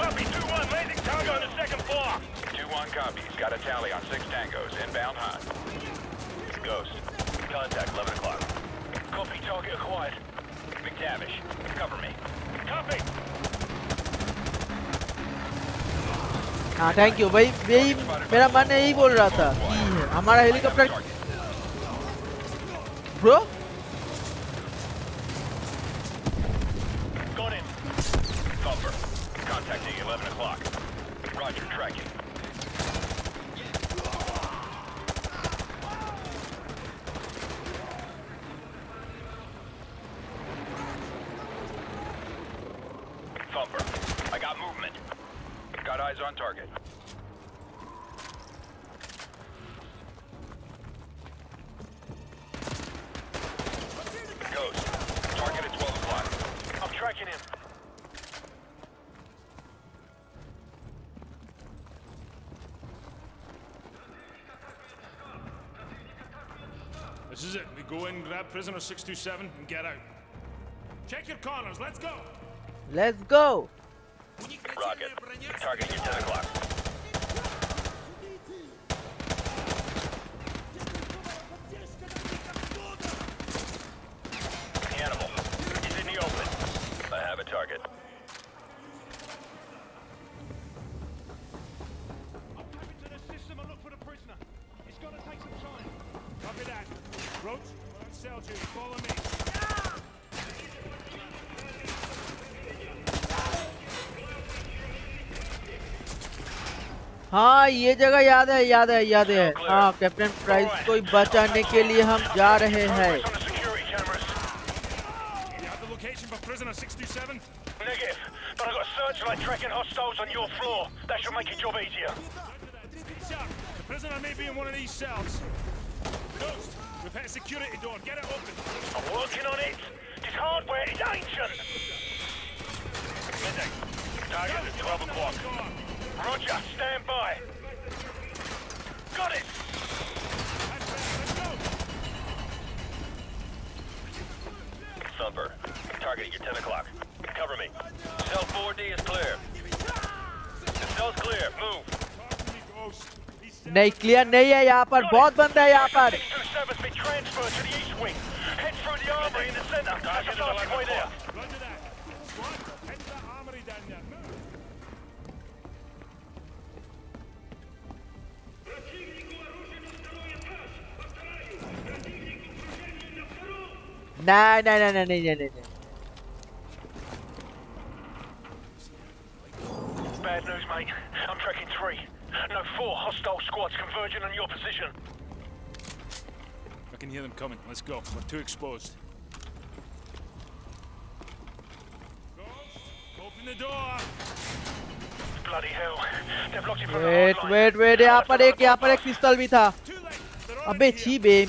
Copy two one, landing target on the second floor. two one copies, got a tally on six tangos, inbound hunt. Ghost, contact eleven o'clock. Copy target acquired. McTavish, cover me. Copy. हाँ thank you भाई यही मेरा मन यही बोल रहा था कि हमारा helicopter bro? Got him. Copper. Contacting eleven o'clock. Roger, tracking. Thumper. I got movement. Got eyes on target. Ghost. Target at twelve o'clock. I'm tracking him. This is it. We go in, grab prisoner six two seven, and get out. Check your corners. Let's go. Let's go. Rocket. Targeting at ten o'clock. Animal. He's in the open. I have a target. I'll tap into the system and look for the prisoner. It's gonna take some time. Copy that. Roach, I don't sell you. Follow me. हाँ ये जगह याद है याद है याद है हाँ कैप्टन प्राइस को बचाने के लिए हम जा रहे हैं Roger, stand by. Got it. Thumper, targeting at ten o'clock. Cover me. Cell four D is clear. The cell's clear. Move. नहीं clear नहीं है यहाँ पर बहुत बंदा है यहाँ पर. six two seven's been transferred to the east wing. Head through the armory in the center. That's the last point there. No, no, no, no, no, no, no. Bad news, mate. I'm tracking three. No, four hostile squads converging on your position. I can hear them coming. Let's go. We're too exposed. Open the door. Bloody hell. They've locked it from the wait, wait, wait. There was one, there was a pistol too. Abbe, chee, babe.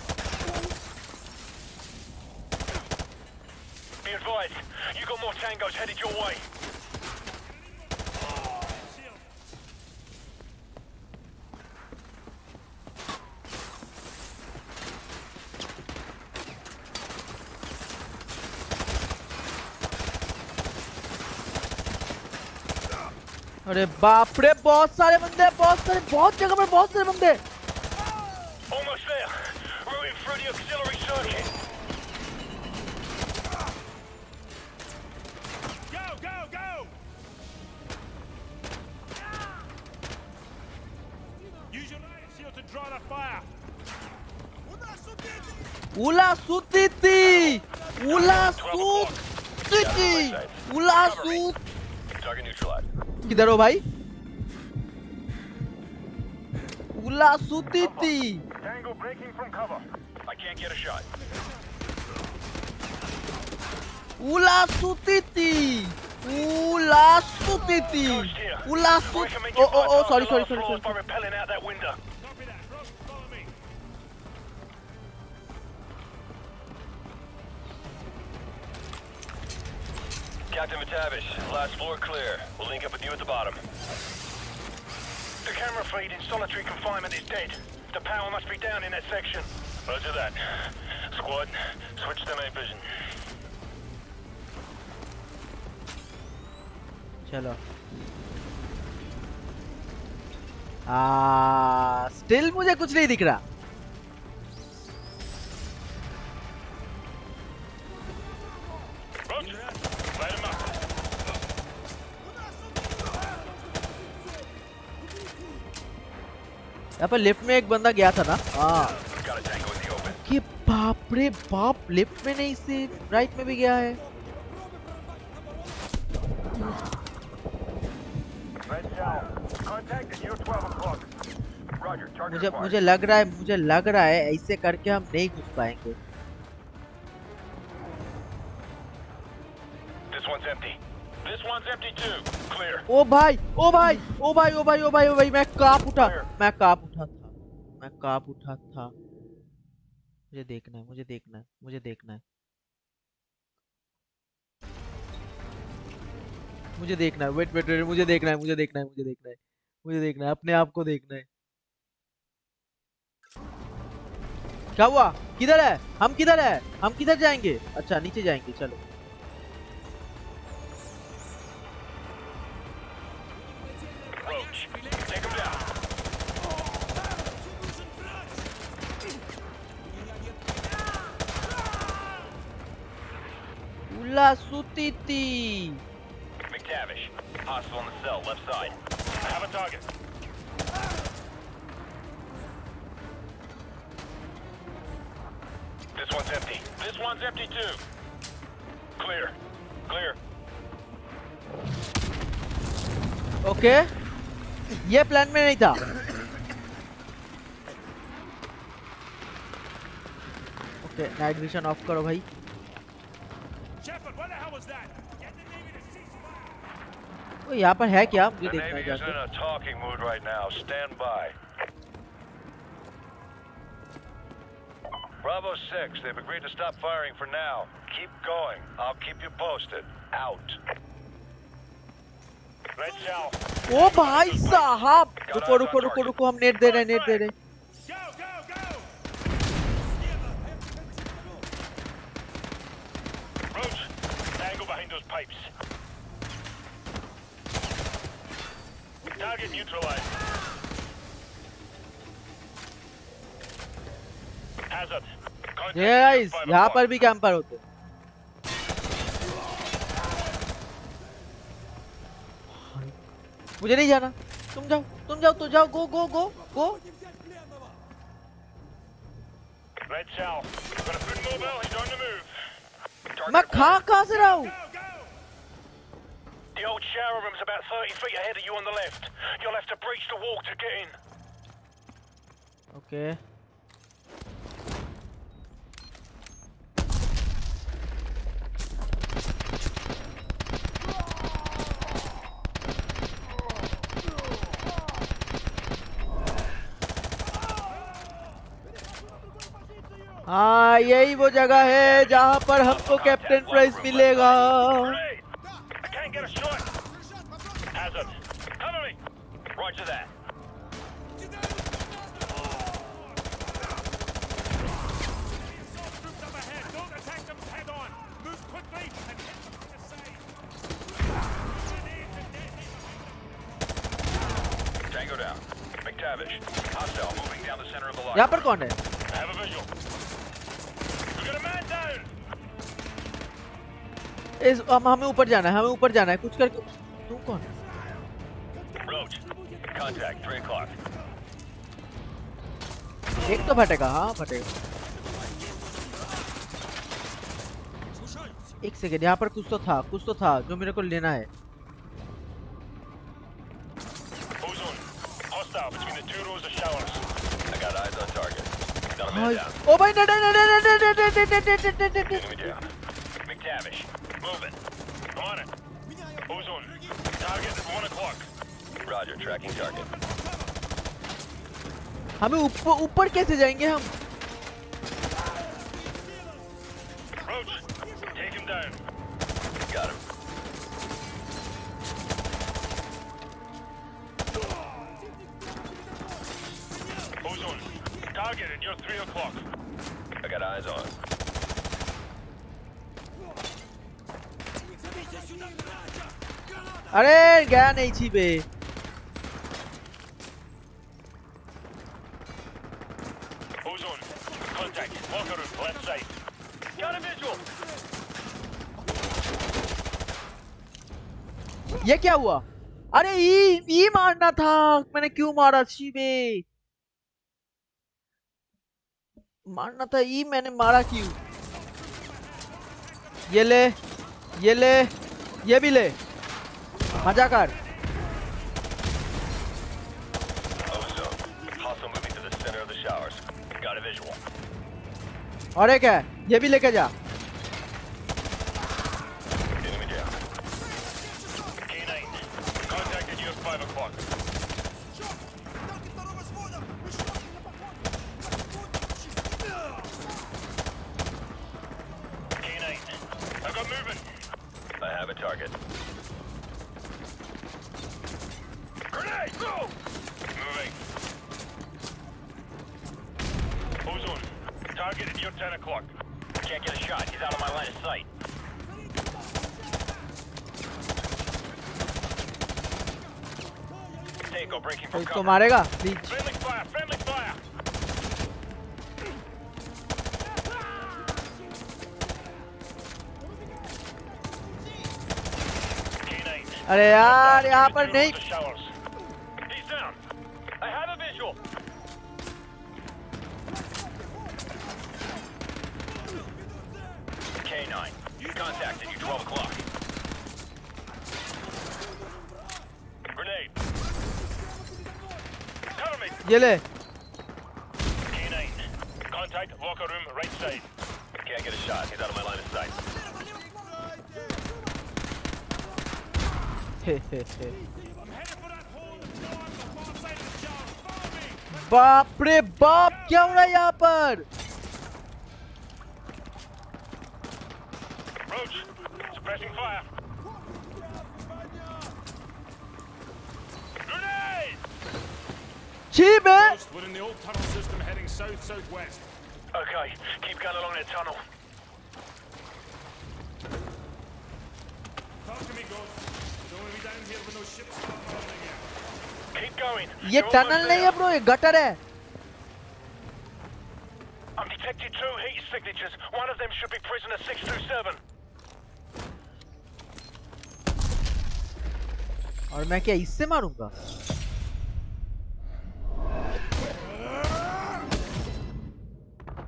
अरे बाप रे बहुत सारे बंदे बहुत सारे बहुत जगह पर बहुत सारे बंदे उला सूती थी उला सूती थी उला सूत किधर हो भाई? उला सूती थी। उला सूती थी। उला सूती थी। उला सूत। Oh oh oh sorry sorry sorry. Captain McTavish, last floor clear. We'll link up with you at the bottom. The camera feed in solitary confinement is dead. The power must be down in that section. Roger that. Squad, switch to night vision. Chalo. Ah, still मुझे कुछ नहीं दिख रहा. यहाँ पर left में एक बंदा गया था ना, हाँ कि बाप रे बाप, लेफ्ट में नहीं से राइट में भी गया है। मुझे मुझे लग रहा है मुझे लग रहा है ऐसे करके हम नहीं घुस पाएंगे। ओ भाई ओ भाई ओ भाई ओ भाई ओ भाई ओ भाई मैं कांप उठा मैं कांप उठा था मैं कांप उठा था मुझे देखना है मुझे देखना है मुझे देखना है मुझे देखना है वेट वेट वेट मुझे देखना है मुझे देखना है मुझे देखना है मुझे देखना है अपने आप को देखना है। क्या हुआ? किधर है हम? किधर है हम? किधर जाएंगे? अच्छा नीचे जाएंगे, चलो सूती थी। McTavish, hostile on the cell, left side. Have a target. This one's empty. This one's empty too. Clear. Clear. Okay. ये प्लान में नहीं था। Okay, night vision ऑफ करो भाई। Shepard, what the hell was that? Get the Navy to cease fire. वो यहाँ पर है क्या? मुझे देखना है जाके। The Navy is in a talking mood right now. Stand by. Bravo six, they've agreed to stop firing for now. Keep going. I'll keep you posted. Out. Red Shell. ओ भाई साहब, रुको रुको रुको रुको, हम नेट दे रहे नेट दे रहे। Those pipes. Target neutralized. Hazard. Guys, यहाँ पर भी कैंपर होते। मुझे नहीं जाना, तुम जाओ, तुम जाओ, तो जाओ, go go go go. Red Shell. Got a good mobile. He's on the move. मैं कहाँ कहाँ से रहा हूँ? The old shower room's about thirty feet ahead of you on the left. You'll have to breach the wall to get in. Okay. हाँ यही वो जगह है जहाँ पर हमको कैप्टन प्राइस मिलेगा। Get a shot. Hazard. Cover me. Roger that. Assault troops up ahead. Don't attack them head on. Move quickly and hit them from the side. Tango down. McTavish. Hostile moving down the center of the line. यहाँ पर कौन है? Have a visual. We've got a man down. इस हम हमें ऊपर जाना है हमें ऊपर जाना है कुछ करके। तू कौन? एक तो भटेगा, हाँ भटेगा। एक सेकेंड, यहाँ पर कुछ तो था कुछ तो था जो मेरे को लेना है। ओ भाई डे डे डे डे डे डे डे डे डे डे डे डे डे McTavish, moving. On it. Who's on? Target at one o'clock. Roger, tracking target. हमें ऊपर ऊपर कैसे जाएंगे हम? Roach, take him down. Got him. Who's on? Target at your three o'clock. I got eyes on. अरे गया नहीं छी बे। ये क्या हुआ? अरे ई ई मारना था, मैंने क्यों मारा छी बे? मारना था ये मैंने मारा क्यों? ये ले, ये ले, ये भी ले, मजा कर। और एक है, ये भी लेके जा। तो मारेगा प्लीज। अरे यार यहाँ पर नहीं। ये ले। बाप रे बाप, क्या हो रहा है यहाँ पर? We're in the old tunnel system heading south southwest. Okay, keep going along that tunnel. Talk to me, Ghost. Don't want to be down here when those ships start falling again. Keep going. Ye tunnel nahi hai bro, ye gutter hai. I'm detecting two heat signatures. One of them should be prisoner six through seven. और मैं क्या इससे मारूंगा?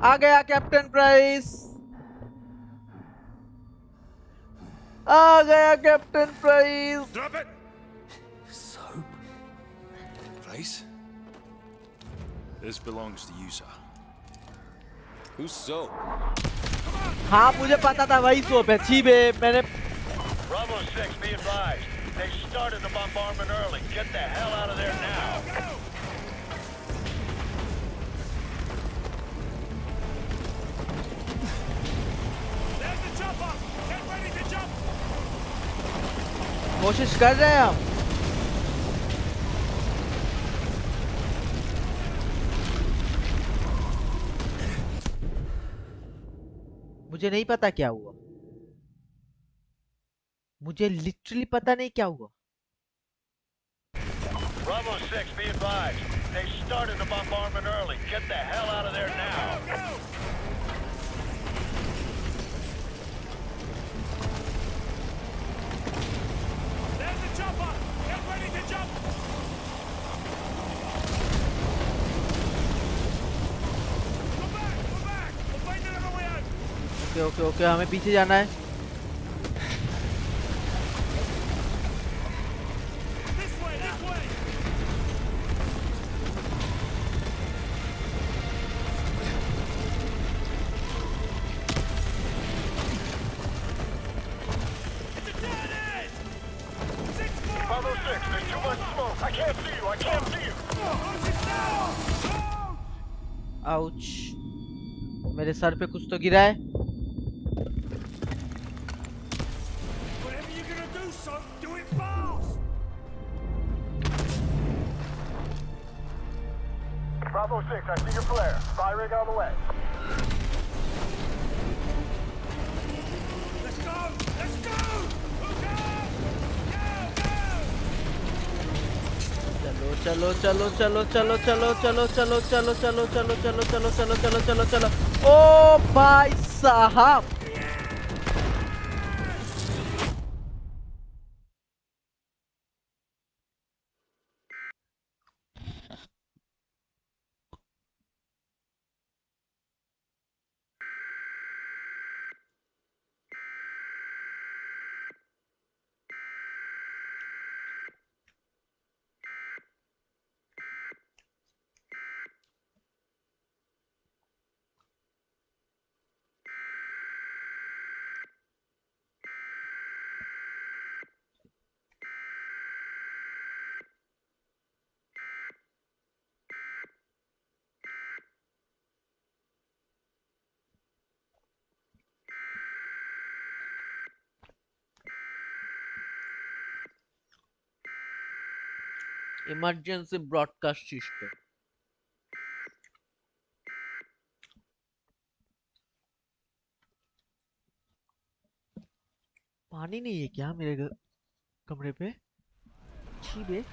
आ गया captain Price, आ गया captain Price. Drop it. Soap. Price. This belongs to you, sir. Who's Soap? हाँ मुझे पता था वही Soap है। छी बे मैंने। Bravo six, be advised. They started the bombardment early. Get the hell out of there now. कोशिश कर रहे हैं हम। मुझे नहीं पता क्या हुआ, मुझे लिटरली पता नहीं क्या हुआ। Bravo six, be advised. They started the bombardment early. Get the hell out of there now. Go, go, go. Okay okay okay, हमें पीछे जाना है। आउच, मेरे सर पे कुछ तो गिरा है। चलो चलो चलो चलो चलो चलो चलो चलो चलो चलो चलो चलो चलो चलो चलो चलो। ओ भाई साहब, emergency broadcast system. पानी नहीं है क्या मेरे कमरे पे? छी बे।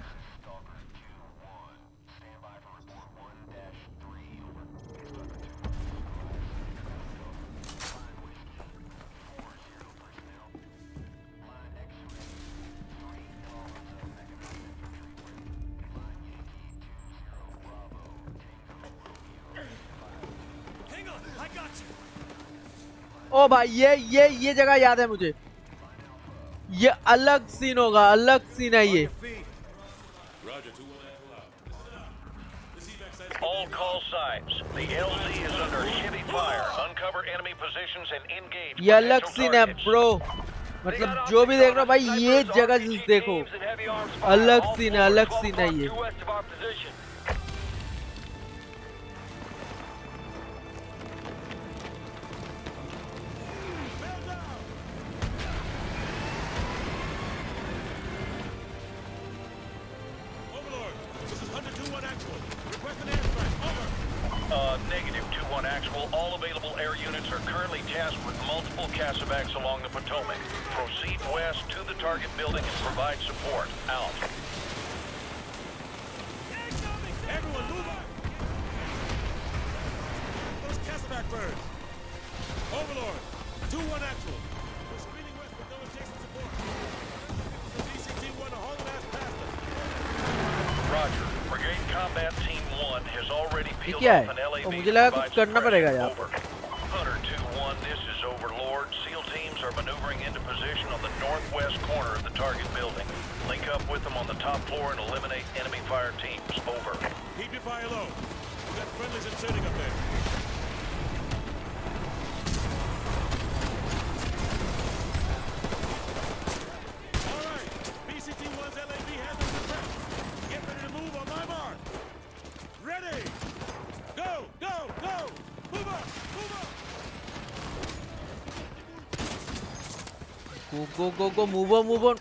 ओ भाई ये ये ये जगह याद है मुझे, ये अलग सीन होगा, अलग सीन है ये। All call signs. The L Z is under heavy fire. Uncover enemy positions and engage. ये अलग सीन है ब्रो, मतलब जो भी देख रहा भाई ये जगह देखो, अलग सीन है, अलग सीन है ये। तो मुझे लगा कुछ करना पड़ेगा यार। Hunter two one, this is Overlord. SEAL teams are maneuvering into position on the northwest corner of the target building. Link up with them on the top floor and eliminate enemy fire teams. Over. Keep your fire low. We got friendlies intruding up there. All right, B C T one's L A V has us suppressed. Get ready to move on my mark. Ready. Go, go, go! Move up, move up! Go, go, go, go! Move on, move on!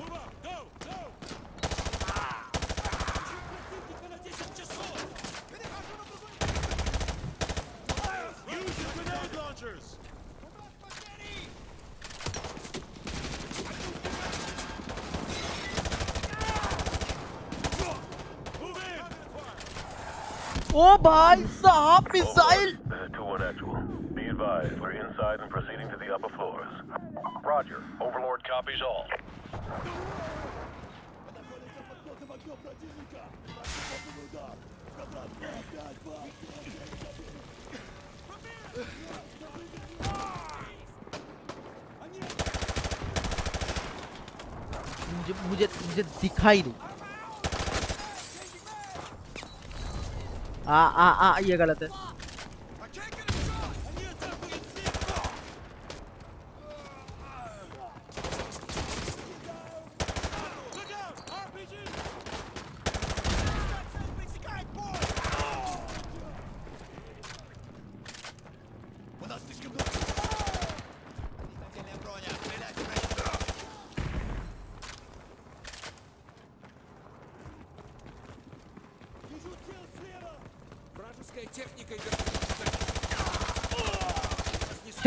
Move up, go, go! Use your grenade launchers! Oh, bhai sahab, missile! two one actual. Be advised, we're inside and proceeding to the upper floors. Roger. Overlord copies all. मुझे मुझे मुझे दिखाई नहीं। आ आ आ ये गलत है।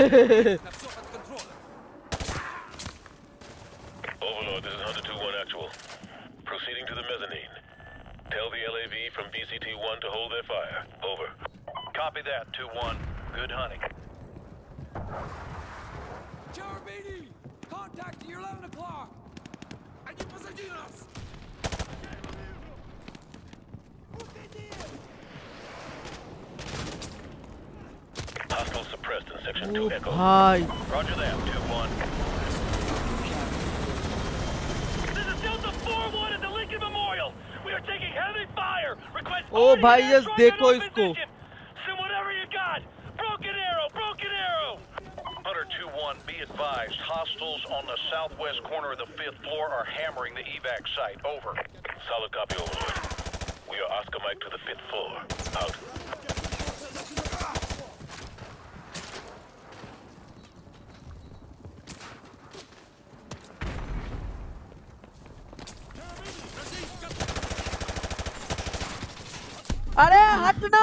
Overlord, this is Hunter two one actual. Proceeding to the mezzanine. Tell the L A V from B C T one to hold their fire. Over. Copy that, two one. Good hunting. Jarabini! Contact at eleven o'clock! I need Posadinos! Hostile suppressed in section two echo. Hi. Roger that, two one. This is Delta four one at the Lincoln Memorial. We are taking heavy fire. Request oh, bhai, just देखो इसको. Send whatever you got. Broken arrow, broken arrow. Hunter two one, be advised. Hostiles on the southwest corner of the fifth floor are hammering the evac site. Over. Solid copy, Overlord. We are Oscar Mike to the fifth floor. Out. अरे हटना,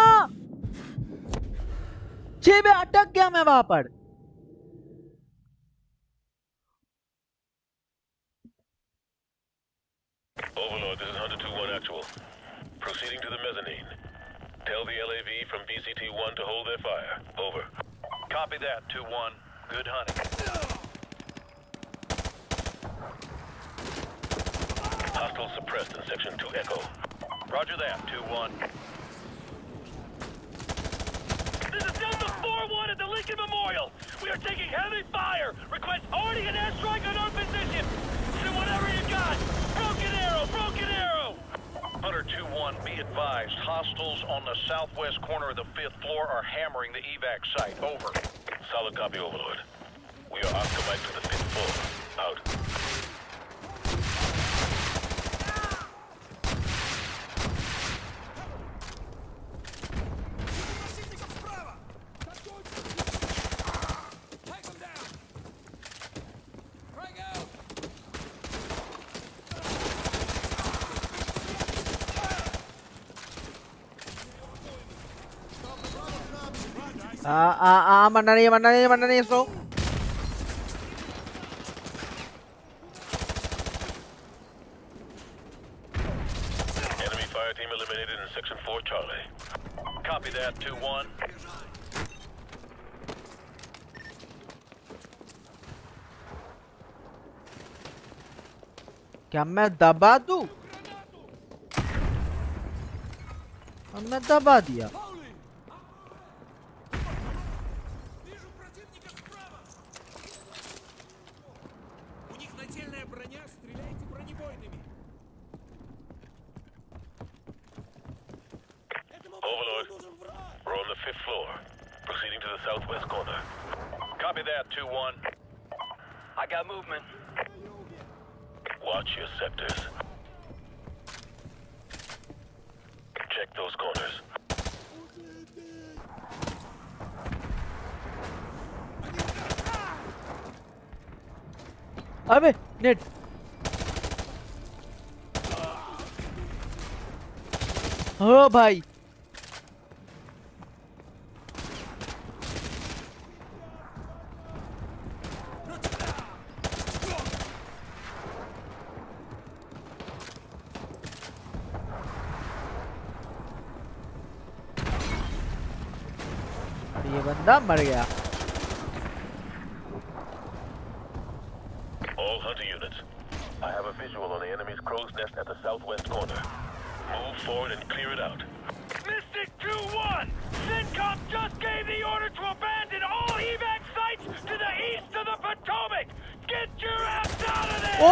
छे में अटक गया मैं वहां पर। Overlord, this is Hunter two one actual. Proceeding to the mezzanine. Tell the L A V from B C T one to hold their fire. Over. Copy that, two one. Good hunting. Hostiles suppressed in Section two Echo. Roger that, two one. This is Delta four one at the Lincoln Memorial. We are taking heavy fire. Request already an airstrike on our position. Shoot whatever you got. Broken arrow, broken arrow. Hunter two one, be advised. Hostiles on the southwest corner of the fifth floor are hammering the evac site. Over. Solid copy, Overlord. We are occupied to the fifth floor. Out. Ah, ah, ah, mana ni, mana ni, mana ni, Soap. Enemy fire team eliminated in Section four Charlie. Copy that, two one. क्या मैं दबा दूँ? हमने दबा दिया. अबे net हो भाई ये बंदा मर गया.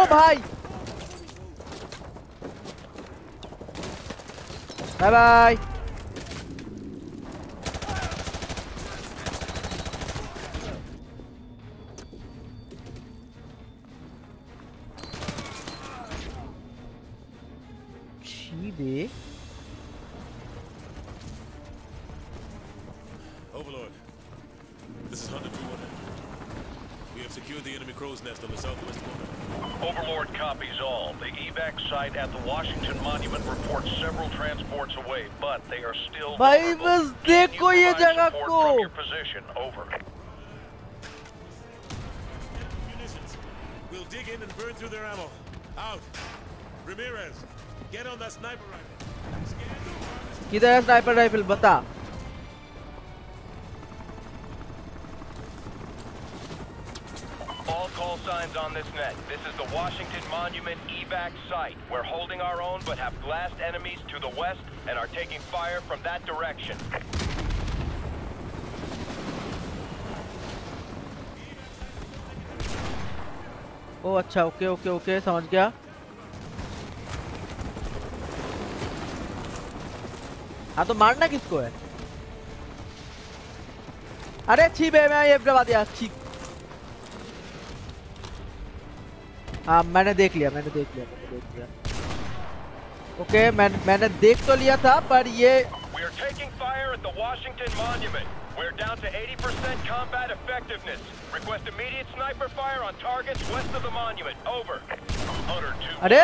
Bye bye. Chibi. Overlord, this is Hunter two one. We have secured the enemy crow's nest on the southwest corner. Overlord copies all. The evac site at the Washington Monument reports several transports away, but they are still vulnerable. Can you find support from your position? Over. Munitions. We'll dig in and burn through their ammo. Out. Ramirez, get on that sniper rifle. Kidhar hai sniper rifle? Bata. Call signs on this net. This is the Washington Monument evac site. We're holding our own but have glassed enemies to the west and are taking fire from that direction. Oh, अच्छा, okay, okay, okay, समझ गया. हाँ तो मारना किसको है? अरे छी बे मैं ये बता दिया छी. हाँ मैंने देख लिया मैंने देख लिया मैंने देख लिया ओके okay, मैं मैंने देख तो लिया था पर ये We are taking fire at the Washington Monument. We're down to eighty percent combat effectiveness. Request immediate sniper fire on targets west of the monument. Over. अरे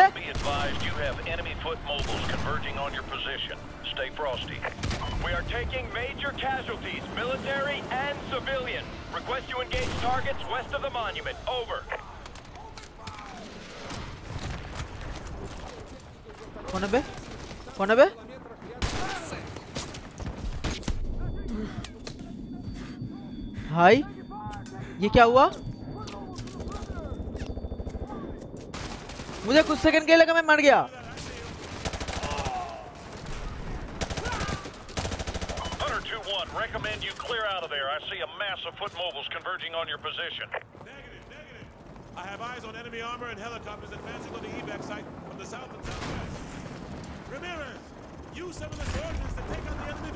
कौन है बे कौन है बे भाई ये क्या हुआ मुझे कुछ सेकंड के लिए लगा मैं मर गया Recommend you clear out of there. I see a mass of foot mobiles converging on your position. Negative, negative. I have eyes on enemy armor and helicopters advancing on the evac site from the south and southwest. Ramirez, use some of the ordnance to take out the enemy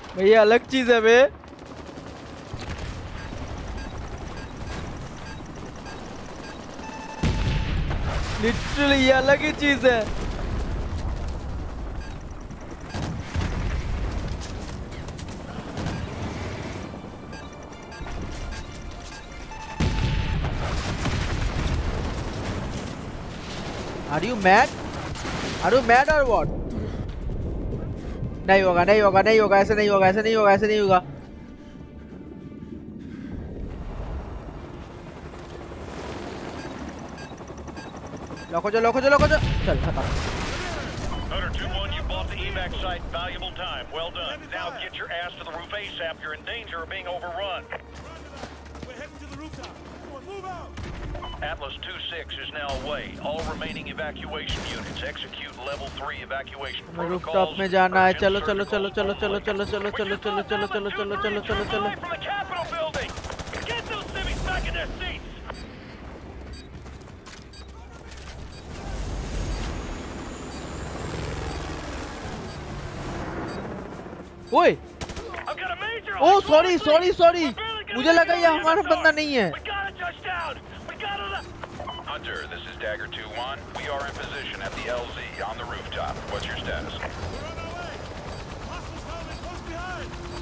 vehicle. Move! भैया अलग चीज है बे Literally ये अलग ही चीज है Are you mad? Are you mad or what? नहीं होगा नहीं होगा नहीं होगा ऐसे नहीं होगा ऐसे नहीं होगा ऐसे नहीं होगा Loco jo, loco jo, loco jo. Chal, khatam. Hunter two one, you bought the evac site. Valuable time. Well done. Now get your ass to the roof ASAP. You're in danger of being overrun. We're heading to the rooftop. Move out. Atlas two six is now away. All remaining evacuation units execute level three evacuation protocols. Rooftop mein jana hai. Chalo, chalo, chalo, chalo, chalo, chalo, chalo, chalo, chalo, chalo, chalo, chalo, chalo, chalo, chalo. From the Capitol building. Get those civvies back in their seats. ओए ओ sorry sorry sorry मुझे लगा ये हमारा बंदा नहीं है Hunter this is Dagger two one we are in position at the L Z on the rooftop what's your status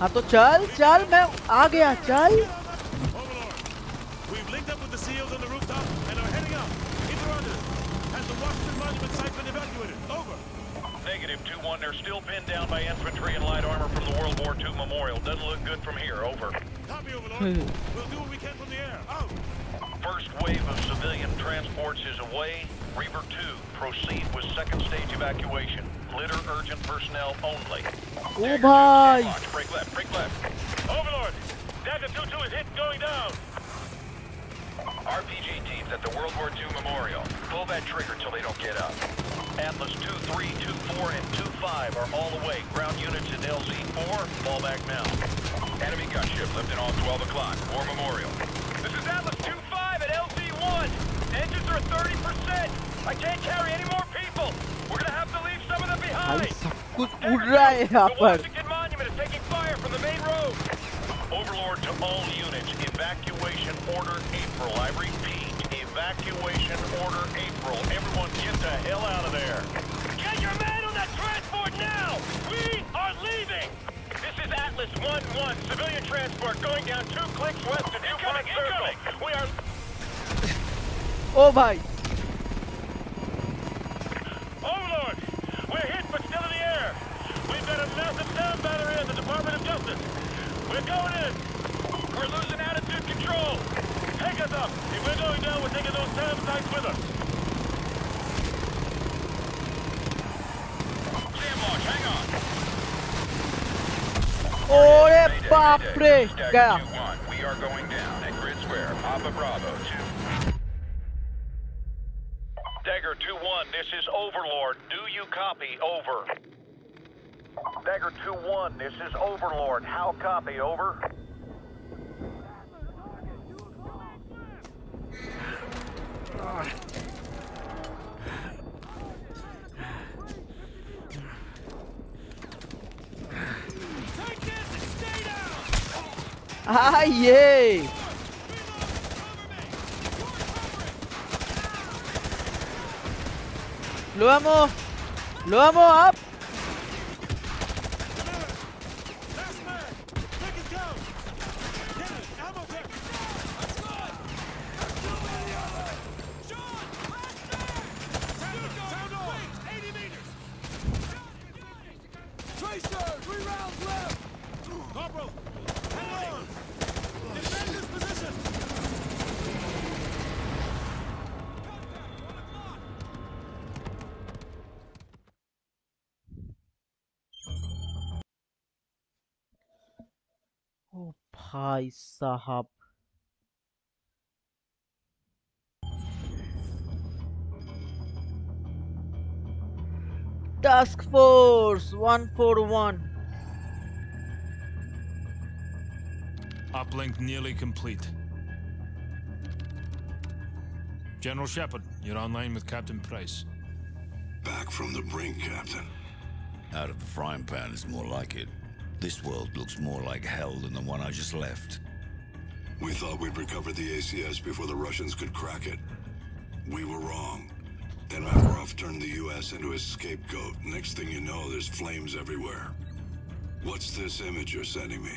हां तो चल चल मैं आ गया चल We've linked up with the SEALs on the rooftop and are heading up Interrupted has the Washington Monument site been evacuated over Negative two one, they're still pinned down by infantry and light armor from the World War two Memorial. Doesn't look good from here, over. Copy, Overlord. We'll do what we can from the air, out! First wave of civilian transports is away. Reaver two, proceed with second stage evacuation. Litter urgent personnel only. Oh, bye! Break left, break left. Overlord, Dagger two two is hit, going down! R P G teams at the World War two Memorial. Pull that trigger till they don't get up. Atlas two three, two four, and two five are all away. Ground units in L Z four, fall back now. Enemy gunship lifting off twelve o'clock, War Memorial. This is Atlas two five at L Z one. Engines are at thirty percent. I can't carry any more people. We're going to have to leave some of them behind. The Washington Monument is taking fire from the main road. Overlord to all units, evacuation order April. I repeat, evacuation order April. Everyone get the hell out of there. Get your man on that transport now! We are leaving! This is Atlas one one, civilian transport going down two clicks west of Incoming, Incoming! We are... Oh my! Overlord! We're hit but still in the air! We've got a massive down battery at the Department of Justice! We're going in! We're losing attitude control! Take us up! If we're going down, we're taking those SAM sites with us! SAM launch, hang on! Ore papre! We are going down at Grid Square, Papa Bravo two. Dagger two one, this is Overlord. Do you copy? Over. Dagger two one, this is Overlord. How copy, over? Take this and stay down! Ah, yay! Lo amo! Lo amo up! भाई साहब task force one forty-one. Uplink nearly complete. General Shepard, you're online with Captain Price. Back from the brink, Captain. Out of the frying pan is more like it. This world looks more like hell than the one I just left. We thought we'd recovered the A C S before the Russians could crack it. We were wrong. Then Makarov turned the U S into his scapegoat. Next thing you know, there's flames everywhere. What's this image you're sending me?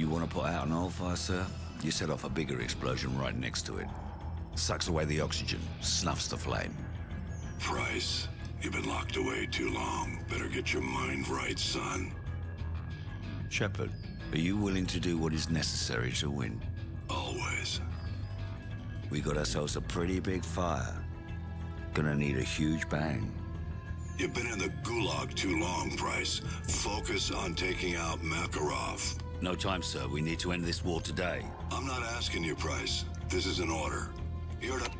You want to put out an oil fire, sir? You set off a bigger explosion right next to it. Sucks away the oxygen, snuffs the flame. Price, you've been locked away too long. Better get your mind right, son. Shepard, are you willing to do what is necessary to win? Always. We got ourselves a pretty big fire. Gonna need a huge bang. You've been in the gulag too long, Price. Focus on taking out Makarov. No time, sir. We need to end this war today. I'm not asking you, Price. This is an order. You're to...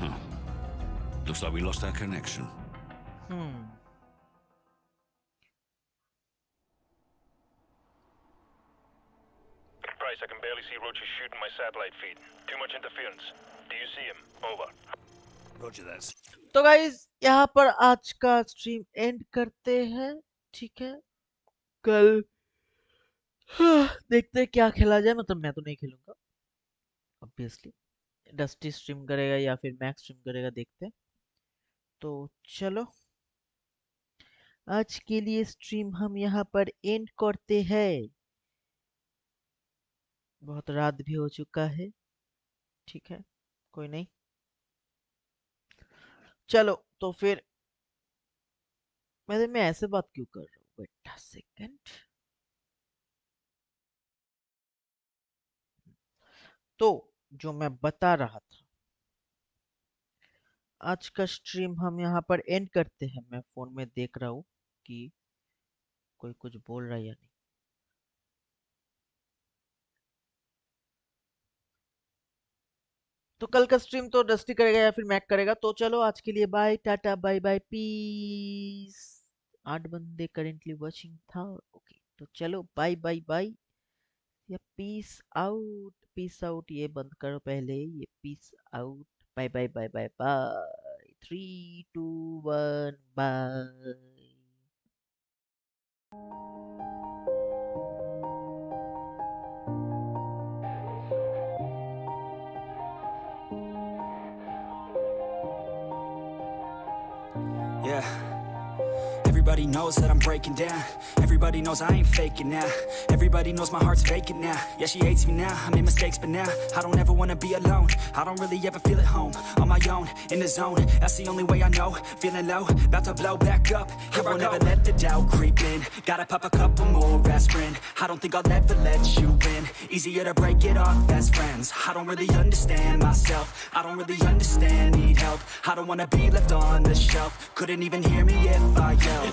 Huh. Looks like we lost our connection. Hmm. Price, I can barely see Roaches shooting my satellite feed. Too much interference. Do you see him? Over. Roger that. तो guys यहाँ पर आज का stream and करते हैं, ठीक है? कल देखते हैं क्या खेला जाए, मतलब मैं तो नहीं खेलूंगा ऑब्वियसली, डस्टी स्ट्रीम करेगा या फिर मैक्स स्ट्रीम करेगा, देखते हैं। तो चलो आज के लिए स्ट्रीम हम यहाँ पर एंड करते हैं, बहुत रात भी हो चुका है, ठीक है, कोई नहीं। चलो तो फिर मैं मैं ऐसे बात क्यों कर रहा हूँ, वेट सेकंड। तो जो मैं बता रहा था, आज का स्ट्रीम हम यहाँ पर एंड करते हैं। मैं फोन में देख रहा हूँ कि कोई कुछ बोल रहा है या नहीं। तो कल का स्ट्रीम तो डस्टी करेगा या फिर मैक करेगा। तो चलो आज के लिए bye, Tata, bye bye, peace. आठ बंदे करेंटली वॉचिंग था, ओके। तो चलो बाय बाय बाय या पीस आउट, पीस आउट। ये बंद करो पहले, ये peace out, bye bye bye bye bye, three two one bye. Everybody knows that I'm breaking down. Everybody knows I ain't faking now. Everybody knows my heart's vacant now. Yeah, she hates me now. I made mistakes, but now I don't ever want to be alone. I don't really ever feel at home. On my own, in the zone. That's the only way I know. Feeling low, about to blow back up. Here I won't ever let the doubt creep in. Gotta pop a couple more aspirin. I don't think I'll ever let you in. Easier to break it off as friends. I don't really understand myself. I don't really understand, need help. I don't want to be left on the shelf. Couldn't even hear me if I yelled.